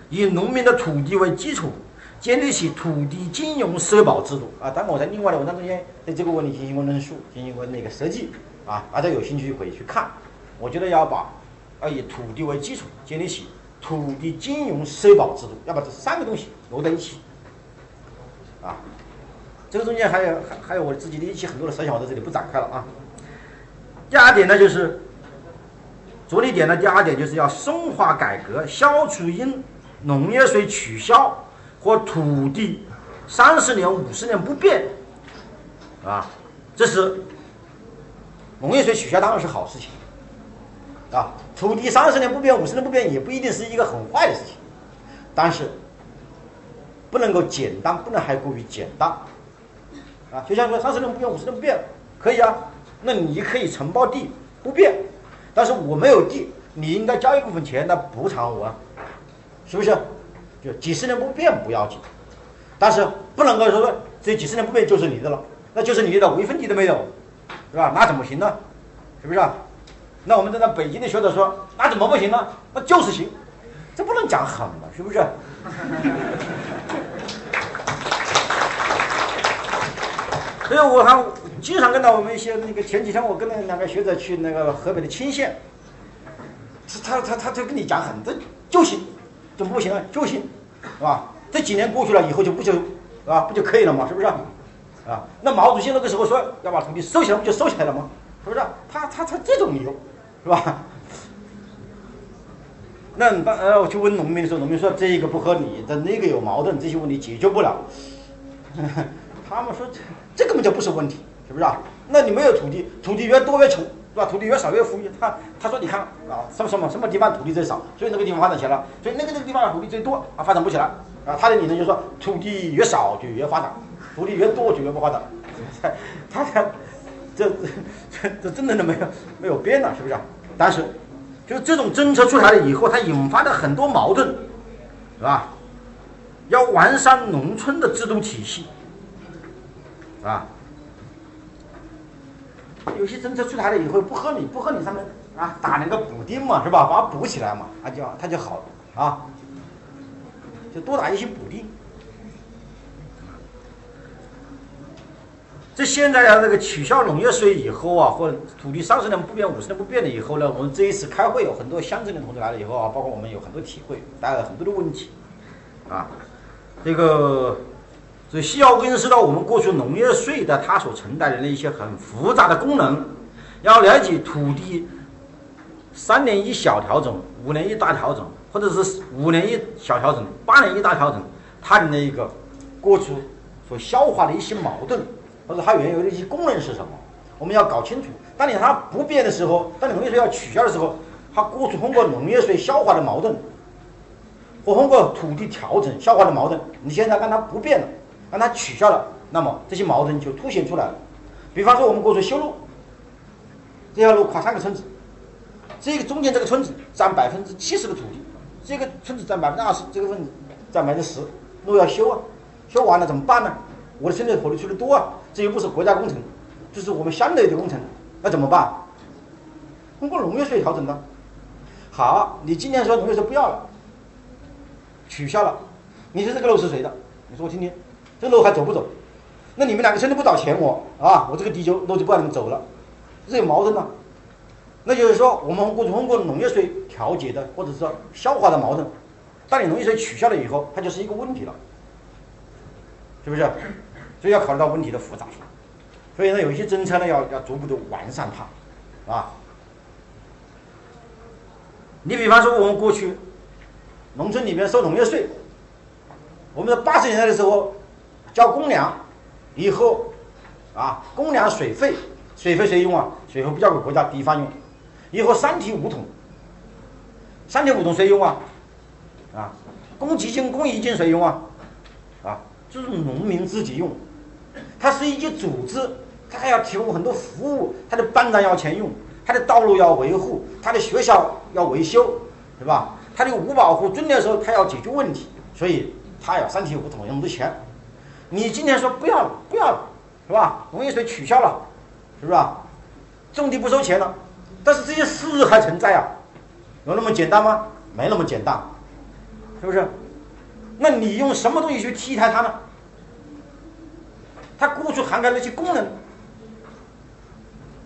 以农民的土地为基础，建立起土地金融社保制度啊。当然，我在另外的文章中间对这个问题进行过论述，进行过那个设计啊，大家有兴趣可以去看。我觉得要以土地为基础，建立起土地金融社保制度，要把这三个东西揉在一起。啊，这个中间还有我自己的一些很多的思想，我在这里不展开了啊。第二点呢，就是着力点呢，第二点就是要深化改革，消除因农业税取消或土地30年、50年不变啊，这是农业税取消当然是好事情啊，土地30年不变、50年不变也不一定是一个很坏的事情，但是不能够简单，不能还过于简单，啊，就像说30年不变、50年不变，可以啊，那你可以承包地不变，但是我没有地，你应该交一部分钱来补偿我啊，是不是？就几十年不变不要紧，但是不能够说这几十年不变就是你的了，那就是你的，我一分地都没有，是吧？那怎么行呢？是不是啊？那我们在北京的学者说，那怎么不行呢？那就是行，这不能讲狠了，是不是？所以我还经常跟到我们一些那个，前几天我跟那两个学者去那个河北的清县，他就跟你讲很多就行，怎么不行啊？就行，是吧？这几年过去了以后就可以了嘛，是不是？啊，那毛主席那个时候说要把土地收起来，不就收起来了吗？是不是？他这种理由，是吧？那我去问农民的时候，农民说这个不合理的，那个有矛盾，这些问题解决不了。他们说这根本就不是问题，是不是啊？那你没有土地，土地越多越穷，是吧？土地越少越富裕。他说你看啊，什么地方土地最少，所以那个地方发展起来了，所以那个地方土地最多啊，发展不起来啊。他的理论就是说，土地越少就越发展，土地越多就越不发展。他这真的没有边了，是不是啊？但是就是这种政策出台了以后，它引发了很多矛盾，是吧？要完善农村的制度体系，啊，有些政策出台了以后不合理上面啊打两个补丁嘛，是吧？把它补起来嘛，它就好了啊，就多打一些补丁。这现在啊，那个取消农业税以后啊，或者土地30年不变、50年不变了以后呢，我们这一次开会有很多乡镇的同志来了以后啊，包括我们有很多体会，带来很多的问题，啊，这个所以需要认识到我们过去农业税的它所承担的一些很复杂的功能，要了解土地3年一小调整、5年一大调整，或者是5年一小调整、8年一大调整，它的那个过去所消化的一些矛盾。或者它原有的一些功能是什么？我们要搞清楚。当你它不变的时候，当你农业税要取消的时候，它过去通过农业税消化的矛盾，或通过土地调整消化的矛盾，你现在让它不变了，让它取消了，那么这些矛盾就凸显出来了。比方说，我们过去修路，这条路跨3个村子，这个中间这个村子占70%的土地，这个村子占20%，这个村子占10%，路要修啊，修完了怎么办呢？我的生力活力去的多啊，这又不是国家工程，这是我们乡里的工程，那怎么办？通过农业税调整的。好，你今年说农业税不要了，取消了，你说这个肉是谁的？你说我听听，这个肉还走不走？那你们两个真的不找钱我啊，我这个地就肉就不让你们走了，这有矛盾吗？那就是说，我们通过农业税调节的，或者是消化的矛盾，当你农业税取消了以后，它就是一个问题了，是不是？所以要考虑到问题的复杂性。所以呢，有一些政策呢，要逐步的完善它，啊。你比方说，我们过去农村里面收农业税，我们在80年代的时候交公粮，以后啊，公粮水费，水费谁用啊？水费不交给国家地方用，以后3提5桶，3提5桶谁用啊？啊，公积金、公益金谁用啊？啊，这是农民自己用。它是一些组织，它还要提供很多服务，它的班长要钱用，它的道路要维护，它的学校要维修，是吧？它的五保户蹲的时候，它要解决问题，所以它要3提5桶用的钱。你今天说不要了，不要了，是吧？农业税取消了，是不是啊？种地不收钱了，但是这些事还存在啊，有那么简单吗？没那么简单，是不是？那你用什么东西去替代它呢？它过去涵盖那些功能，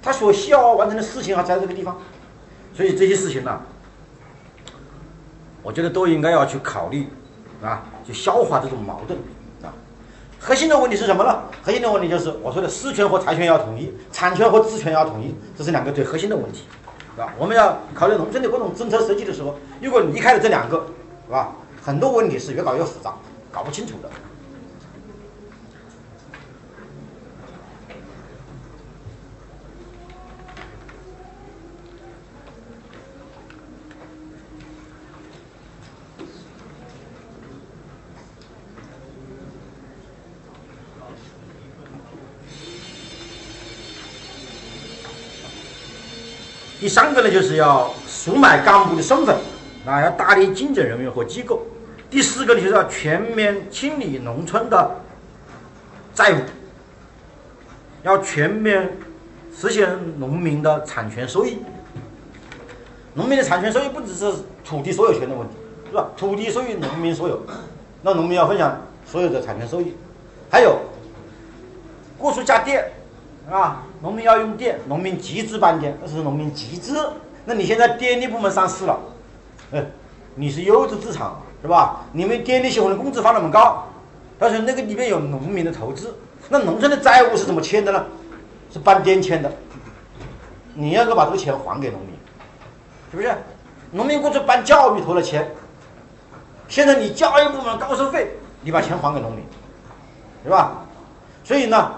它所需要完成的事情还在这个地方，所以这些事情呢，我觉得都应该要去考虑啊，去消化这种矛盾啊。核心的问题是什么呢？核心的问题就是我说的私权和财权要统一，产权和资权要统一，这是两个最核心的问题，是吧？我们要考虑农村的各种政策设计的时候，如果离开了这两个，是吧？很多问题是越搞越复杂，搞不清楚的。第三个呢，就是要赎买干部的身份，啊，要大力精简人员和机构。第四个呢，就是要全面清理农村的债务，要全面实现农民的产权收益。农民的产权收益不只是土地所有权的问题，是吧？土地属于农民所有，那农民要分享所有的产权收益。还有，过去家电。啊，农民要用电，农民集资办电，那是农民集资。那你现在电力部门上市了，你是优质资产，是吧？你们电力系统的工资发那么高，但是那个里面有农民的投资，那农村的债务是怎么签的呢？是搬电签的，你要把这个钱还给农民，是不是？农民过去办教育投了钱，现在你教育部门高收费，你把钱还给农民，是吧？所以呢，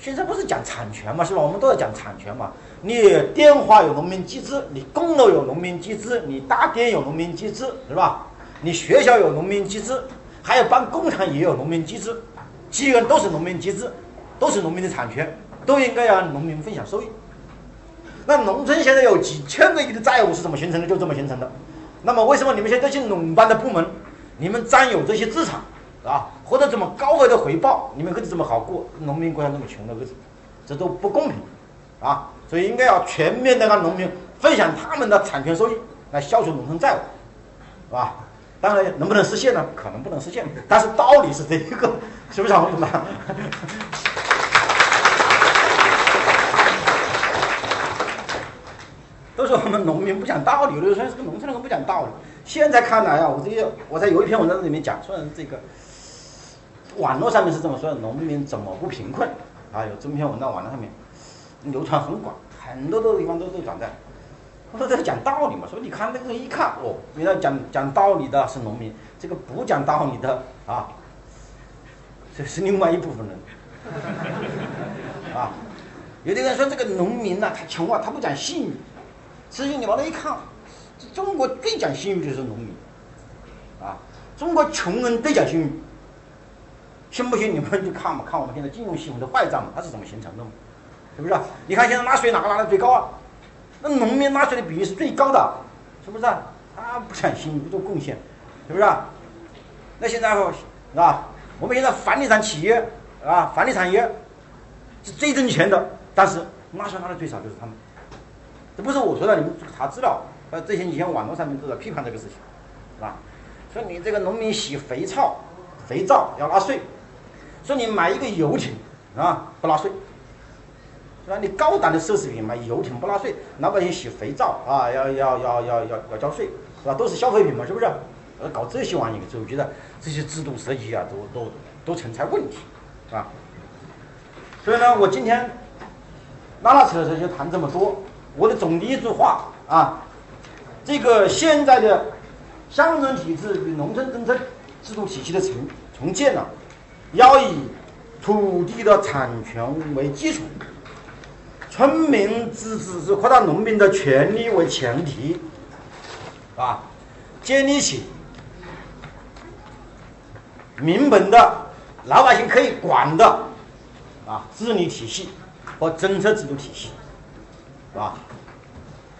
现在不是讲产权嘛，是吧？我们都在讲产权嘛。你电话有农民集资，你公路有农民集资，你搭电有农民集资，是吧？你学校有农民集资，还有办工厂也有农民集资，基本都是农民集资，都是农民的产权，都应该让农民分享收益。那农村现在有几千个亿的债务是怎么形成的？就这么形成的。那么为什么你们现在这些垄断的部门，你们占有这些资产？啊，获得这么高额的回报，你们日子这么好过，农民过上这么穷的日子，这都不公平啊！所以应该要全面的让农民分享他们的产权收益，来消除农村债务，是吧？当然能不能实现呢？可能不能实现，但是道理是这一个，是不是啊，同志们？都是我们农民不讲道理，有的人说农村人不讲道理。现在看来啊，我在有一篇文章里面讲说这个。网络上面是这么说的，农民怎么不贫困啊？有这么篇文章，网络上面流传很广，很多地方都转载。我说这讲道理嘛，所以你看那个一看哦，原来讲道理的是农民，这个不讲道理的啊，这是另外一部分人啊。有的人说这个农民呐，他穷啊，他不讲信誉。其实你往那一看，中国最讲信誉就是农民啊，中国穷人最讲信誉。信不信你们就看嘛，看我们现在金融系统的坏账嘛，它是怎么形成的嘛，是不是啊？你看现在纳税哪个拿的最高啊？那农民纳税的比例是最高的，是不是啊？他不想辛苦不做贡献，是不是啊？那现在啊，我们现在房地产企业啊，房地产业是最挣钱的，但是纳税拿的最少就是他们，这不是我说的，你们查资料，这些以前网络上面都在批判这个事情，是吧？说你这个农民洗肥皂要纳税，说你买一个游艇啊不纳税，是吧？你高档的奢侈品买游艇不纳税，老百姓洗肥皂啊要交税，是吧？都是消费品嘛，是不是？搞这些玩意，所以我觉得这些制度设计啊，都存在问题，是吧？所以呢，我今天拉扯扯就谈这么多。我的总的一句话啊，这个现在的乡村体制与农村政策制度体系的重建呢，要以土地的产权为基础，村民自治是扩大农民的权利为前提，啊，建立起民本的老百姓可以管的啊治理体系和政策制度体系。啊，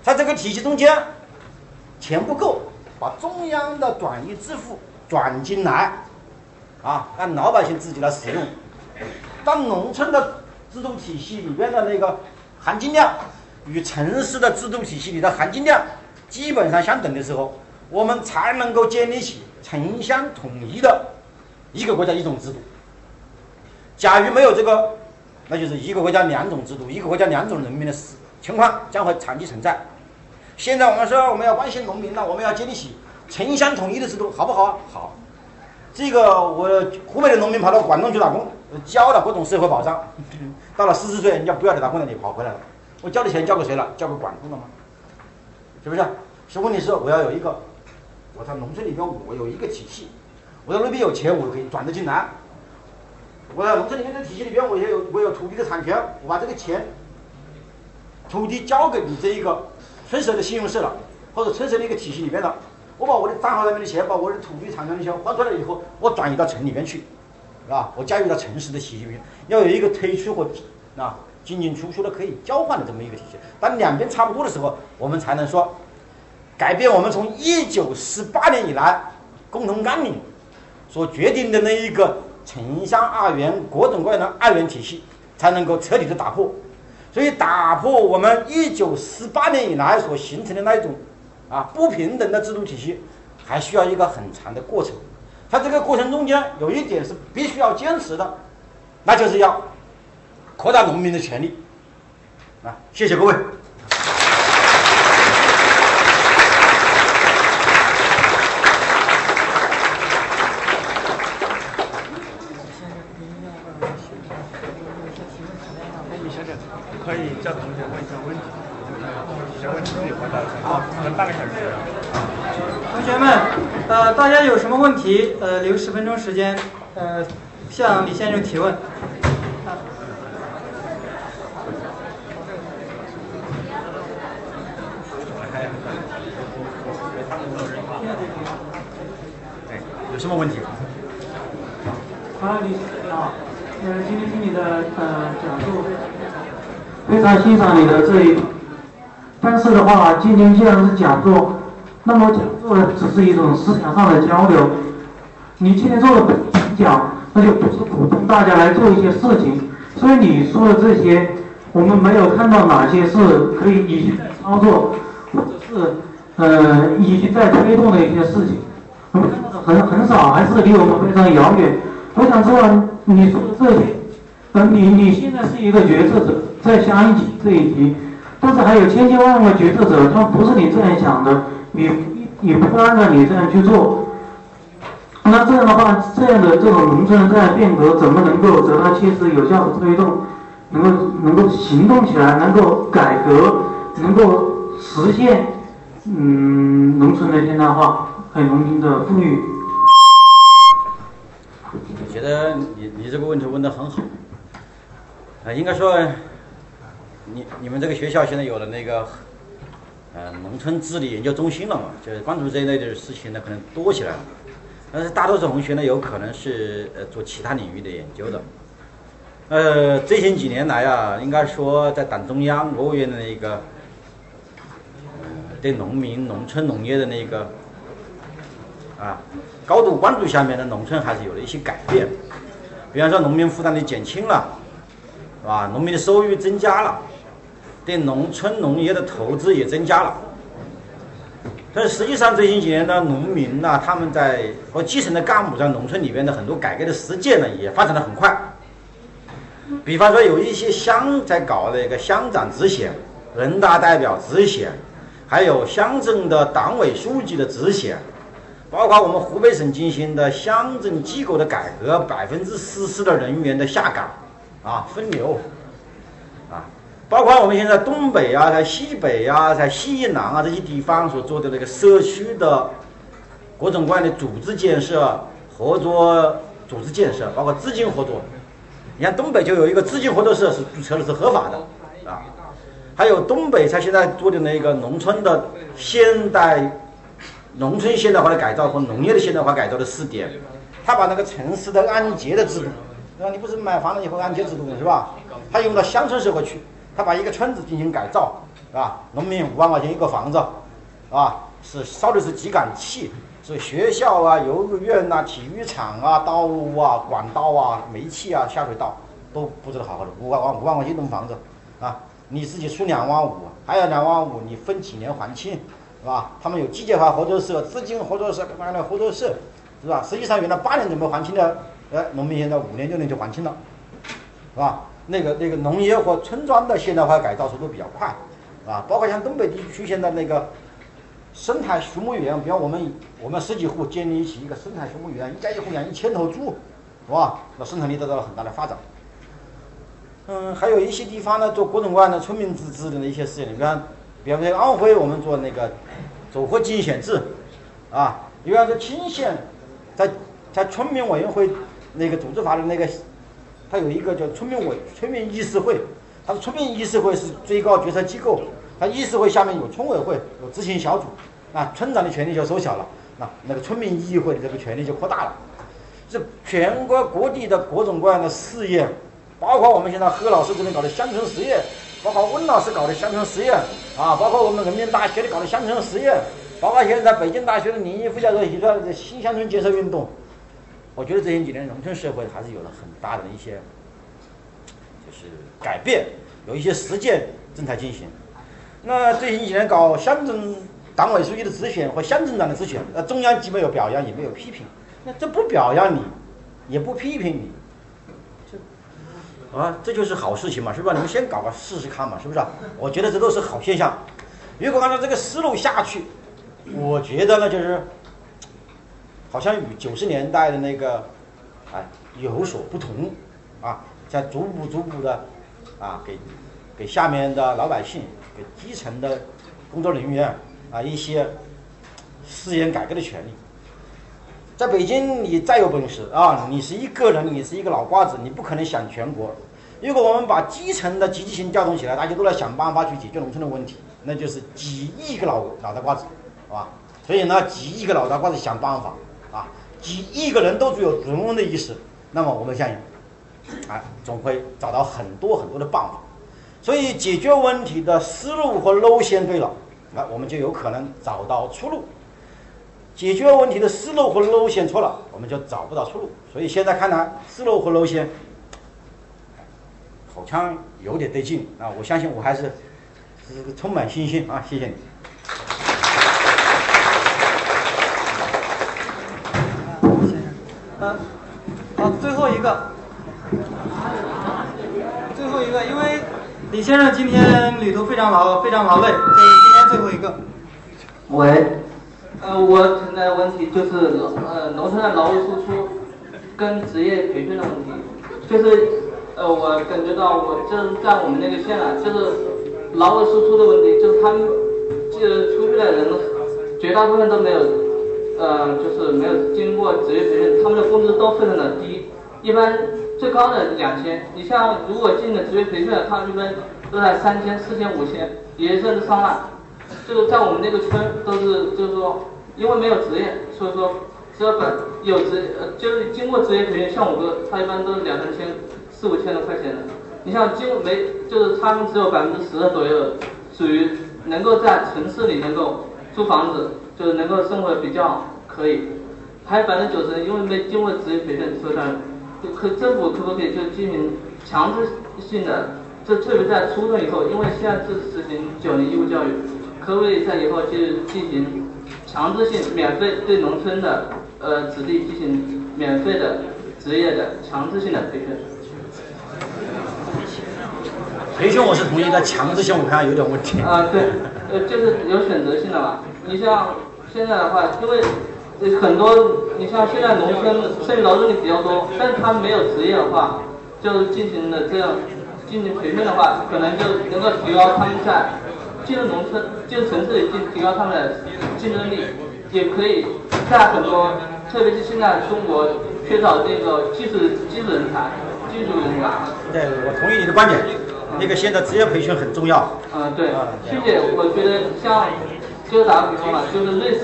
在这个体系中间，钱不够，把中央的转移支付转进来，啊，让老百姓自己来使用。但农村的制度体系里边的那个含金量与城市的制度体系里的含金量基本上相等的时候，我们才能够建立起城乡统一的一个国家一种制度。假如没有这个，那就是一个国家两种制度，一个国家两种人民的情况将会长期存在。现在我们说我们要关心农民了，我们要建立起城乡统一的制度，好不好啊？好。这个我湖北的农民跑到广东去打工，交了各种社会保障，到了40岁人家不要你打工了，你跑回来了，我交的钱交给谁了？交给广东了吗？是不是？所以问题是我要有一个，我在农村里边我有一个体系，我在那边有钱我可以转得进来，我在农村里面的体系里边我有土地的产权，我把这个钱土地交给你这一个村社的信用社了，或者村社的一个体系里面了，我把我的账号上面的钱，把我的土地产权的钱还出来以后，我转移到城里面去，是吧？我加入到城市的体系里面，要有一个推出或啊进进出出的可以交换的这么一个体系。当两边差不多的时候，我们才能说改变我们从1948年以来共同纲领所决定的那一个城乡二元各种各样的二元体系，才能够彻底的打破。所以打破我们1948年以来所形成的那一种啊不平等的制度体系，还需要一个很长的过程。它这个过程中间有一点是必须要坚持的，那就是要扩大农民的权利。啊，谢谢各位。大家有什么问题？留10分钟时间，向李先生提问。有什么问题？李先生好，今天听你的讲述，非常欣赏你的这一，但是的话，今天既然是讲座，那么讲座呢，只是一种思想上的交流。你今天做的讲，那就不是鼓动大家来做一些事情。所以你说的这些，我们没有看到哪些是可以已经在操作，或者是已经在推动的一些事情。我们看到的很少，还是离我们非常遥远。我想知道你说的这些，你现在是一个决策者，在乡一级这一级，但是还有千千万万决策者，他不是你这样想的。你不按照你这样去做，那这样的话，这样的这种农村的这样变革，怎么能够得到切实有效的推动，能够行动起来，能够改革，能够实现农村的现代化，还有农民的富裕？我觉得你这个问题问得很好，应该说，你们这个学校现在有了那个。农村治理研究中心了嘛，就是关注这一类的事情呢，可能多起来了。但是大多数同学呢，有可能是做其他领域的研究的。最近几年来啊，应该说在党中央、国务院的那个对农民、农村农业的那个啊高度关注下面的农村还是有了一些改变。比方说，农民负担的减轻了，是吧？农民的收入增加了。对农村农业的投资也增加了。但是实际上，最近几年呢，农民呢，他们在和基层的干部在农村里边的很多改革的实践呢，也发展的很快。比方说，有一些乡在搞那个乡长直选、人大代表直选，还有乡镇的党委书记的直选，包括我们湖北省进行的乡镇机构的改革，14%的人员的下岗啊，分流啊。包括我们现在东北啊、在西北啊、在西南啊这些地方所做的那个社区的各种各样的组织建设、合作组织建设，包括资金合作。你看东北就有一个资金合作社是注册的，是合法的啊。还有东北它现在做的那个农村的现代农村现代化的改造和农业的现代化改造的试点，它把那个城市的按揭的制度，对吧？你不是买房了以后按揭制度是吧？它用到乡村社会去。他把一个村子进行改造，啊，农民5万块钱一个房子，啊，是烧的是秸秆气，所以学校啊、游乐园啊、体育场啊、道路啊、管道啊、煤气啊、下水道都布置的好好的，5万块钱一栋房子，啊，你自己出2万5，还有2万5，你分几年还清，是吧？他们有机械化合作社、资金合作社、各样的合作社，是吧？实际上原来8年准备还清的，农民现在5年6年就还清了，是吧？那个农业和村庄的现代化改造速度比较快，啊，包括像东北地区现在那个生态畜牧园，比方我们10几户建立起一个生态畜牧园，一家一户养1000头猪，是吧？那生产力得到了很大的发展。嗯，还有一些地方呢做各种各样的村民自治的一些事情，你看，比方说安徽我们做那个走河竞选制，啊，比方说青县在村民委员会那个组织法的那个。它有一个叫村民议事会，它的村民议事会是最高决策机构，它议事会下面有村委会，有执行小组，啊，村长的权力就缩小了，那个村民议会的这个权力就扩大了。这全国各地的各种各样的事业，包括我们现在贺老师这边搞的乡村实验，包括温老师搞的乡村实验，啊，包括我们人民大学里搞的乡村实验，包括现在北京大学的林毅副教授提出来的新乡村建设运动。我觉得这些几年农村社会还是有了很大的一些，就是改变，有一些实践正在进行。那最近几年搞乡镇党委书记的直选和乡镇长的直选，中央既没有表扬也没有批评，那这不表扬你，也不批评你，这啊，这就是好事情嘛，是吧？你们先搞个试试看嘛，是不是？我觉得这都是好现象。如果按照这个思路下去，我觉得呢就是。好像与90年代的那个，哎，有所不同，啊，在逐步的，啊，给下面的老百姓，给基层的工作人员，啊，一些私人改革的权利。在北京，你再有本事啊，你是一个人，你是一个老瓜子，你不可能想全国。如果我们把基层的积极性调动起来，大家都来想办法去解决农村的问题，那就是几亿个老大瓜子，啊，所以呢，几亿个老大瓜子想办法。啊，几亿个人都具有主人翁的意识，那么我们相信，啊，总会找到很多的办法。所以解决问题的思路和路线对了，那我们就有可能找到出路；解决问题的思路和路线错了，我们就找不到出路。所以现在看来，思路和路线好像有点对劲啊！我相信我还是充满信心啊！谢谢你。好，最后一个，因为李先生今天旅途非常劳累，所以今天最后一个。喂，我存在问题就是农村的劳务输出跟职业培训的问题，就是我感觉到我正在我们那个县啊，就是劳务输出的问题，就是他们出去的人绝大部分都没有。就是没有经过职业培训，他们的工资都非常的低，一般最高的2000。你像如果进了职业培训的，他们一般都在3000、4000、5000，也甚至上万。就是在我们那个村都是，就是说因为没有职业，所以说只要有就是经过职业培训，像我哥他一般都是2、3千、4、5千的块钱的。你像没就是他们只有10%左右，属于能够在城市里能够租房子。就是能够生活比较可以，还有90%因为没经过职业培训，所以政府可不可以就进行强制性的这特别在初中以后，因为现在是实行9年义务教育，科威在以后就进行强制性免费对农村的子弟进行免费的职业的强制性的培训。培训我是同意，但强制性我看有点问题。对，就是有选择性的嘛。你像现在的话，因为很多，你像现在农村剩余劳动力比较多，但是他没有职业的话，就进行了这样进行培训的话，可能就能够提高他们在进入农村、进入城市里提高他们的竞争力，也可以在很多，特别是现在中国缺少这个技术人才、技术人员。对，我同意你的观点。那个现在职业培训很重要。对，并且我觉得像就打个比方嘛，就是瑞士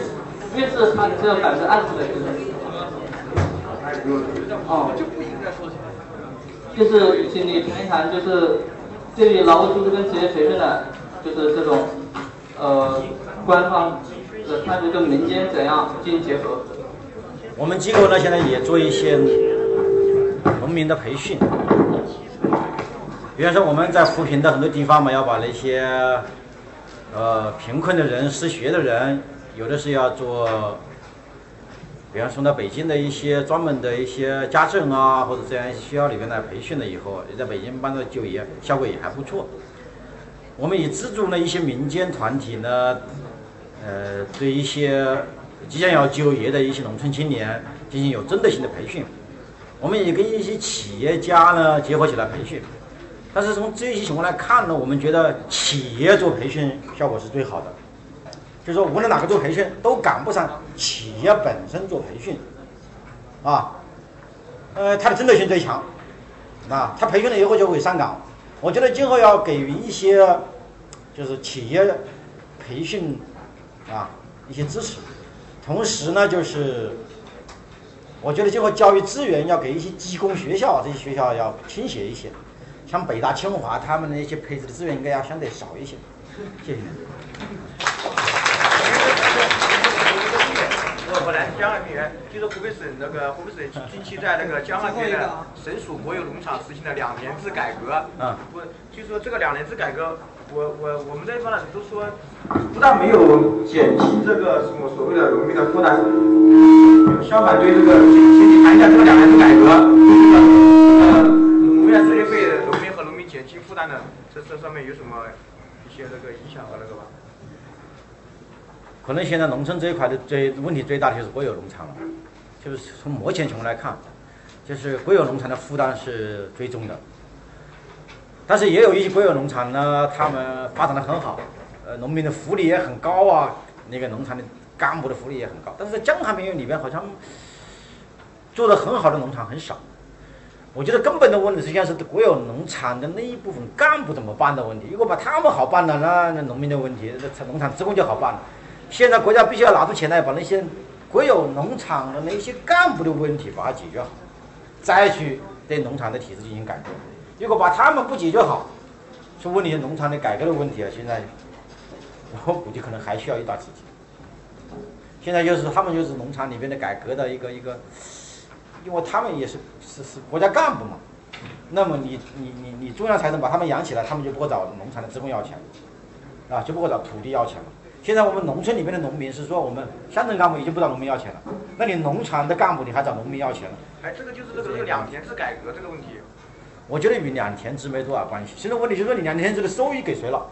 它只有20%的学生。就不应该说起来。就是请你谈一谈，就是对于劳务组织跟职业培训的，就是这种官方的态度跟民间怎样进行结合。我们机构呢现在也做一些农民的培训，比方说我们在扶贫的很多地方嘛，要把那些贫困的人、失学的人，有的是要做，比方送到北京的一些专门的一些家政啊，或者这样学校里面来培训了以后，也在北京办的就业效果也还不错。我们也资助了一些民间团体呢，对一些即将要就业的一些农村青年进行有针对性的培训。我们也跟一些企业家呢结合起来培训。但是从这些情况来看呢，我们觉得企业做培训效果是最好的，就是说无论哪个做培训都赶不上企业本身做培训，它的针对性最强，它培训了以后就会上岗。我觉得今后要给予一些就是企业培训一些支持，同时呢就是我觉得今后教育资源要给一些技工学校，这些学校要倾斜一些，像北大、清华，他们的一些配置的资源应该要相对少一些。谢谢。我来自江汉平原，听说湖北省近期在那个江汉平原省属国有农场实行了2年制改革。据说这个2年制改革，我们这一方呢都说，不但没有减轻这个什么所谓的农民的负担，相反对这个，请你谈一下这个2年制改革，直接对农民和农民减轻负担的，这上面有什么一些那个影响和那个吧？可能现在农村这一块的问题最大的就是国有农场了，就是从目前情况来看，就是国有农场的负担是最重的。但是也有一些国有农场呢，他们发展的很好，农民的福利也很高啊，那个农场的干部的福利也很高，但是在江汉平原里边好像做的很好的农场很少。我觉得根本的问题实际上是国有农场的那一部分干部怎么办的问题。如果把他们好办了，那农民的问题，农场职工就好办了。现在国家必须要拿出钱来把那些国有农场的那些干部的问题把它解决好，再去对农场的体制进行改革。如果把他们不解决好，说问题农场的改革的问题啊，现在我估计可能还需要一段时间。现在就是他们就是农场里面的改革的一个。因为他们也是国家干部嘛，那么你中央财政把他们养起来，他们就不会找农场的职工要钱，就不会找土地要钱了。现在我们农村里面的农民是说，我们乡镇干部已经不找农民要钱了，那你农场的干部你还找农民要钱了？这个就是这个2年制改革这个问题，我觉得与2年制没多少关系。现在问题就是说，你2年制的收益给谁了？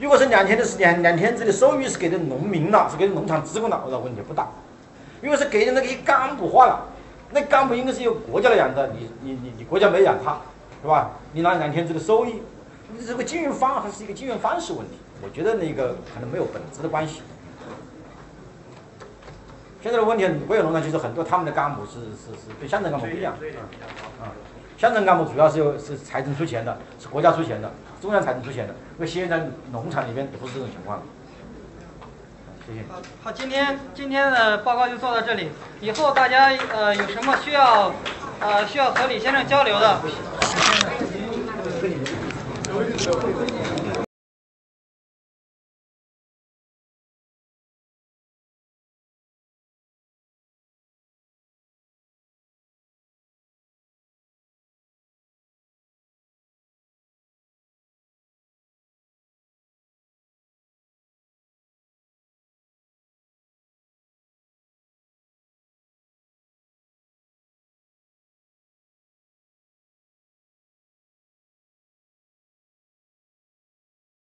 如果是两年制的收益是给的农民了，是给农场职工了，我的问题不大。如果是给的那个干部化了，那干部应该是由国家来养的，你国家没养他，是吧？你拿2年制的收益，这个经营方还是一个经营方式问题，我觉得那个可能没有本质的关系。现在的问题，国有农场就是很多他们的干部是跟乡镇干部不一样，乡镇干部主要是由财政出钱的，是国家出钱的，中央财政出钱的，那现在农场里面也不是这种情况了。好，今天的报告就做到这里。以后大家有什么需要和李先生交流的？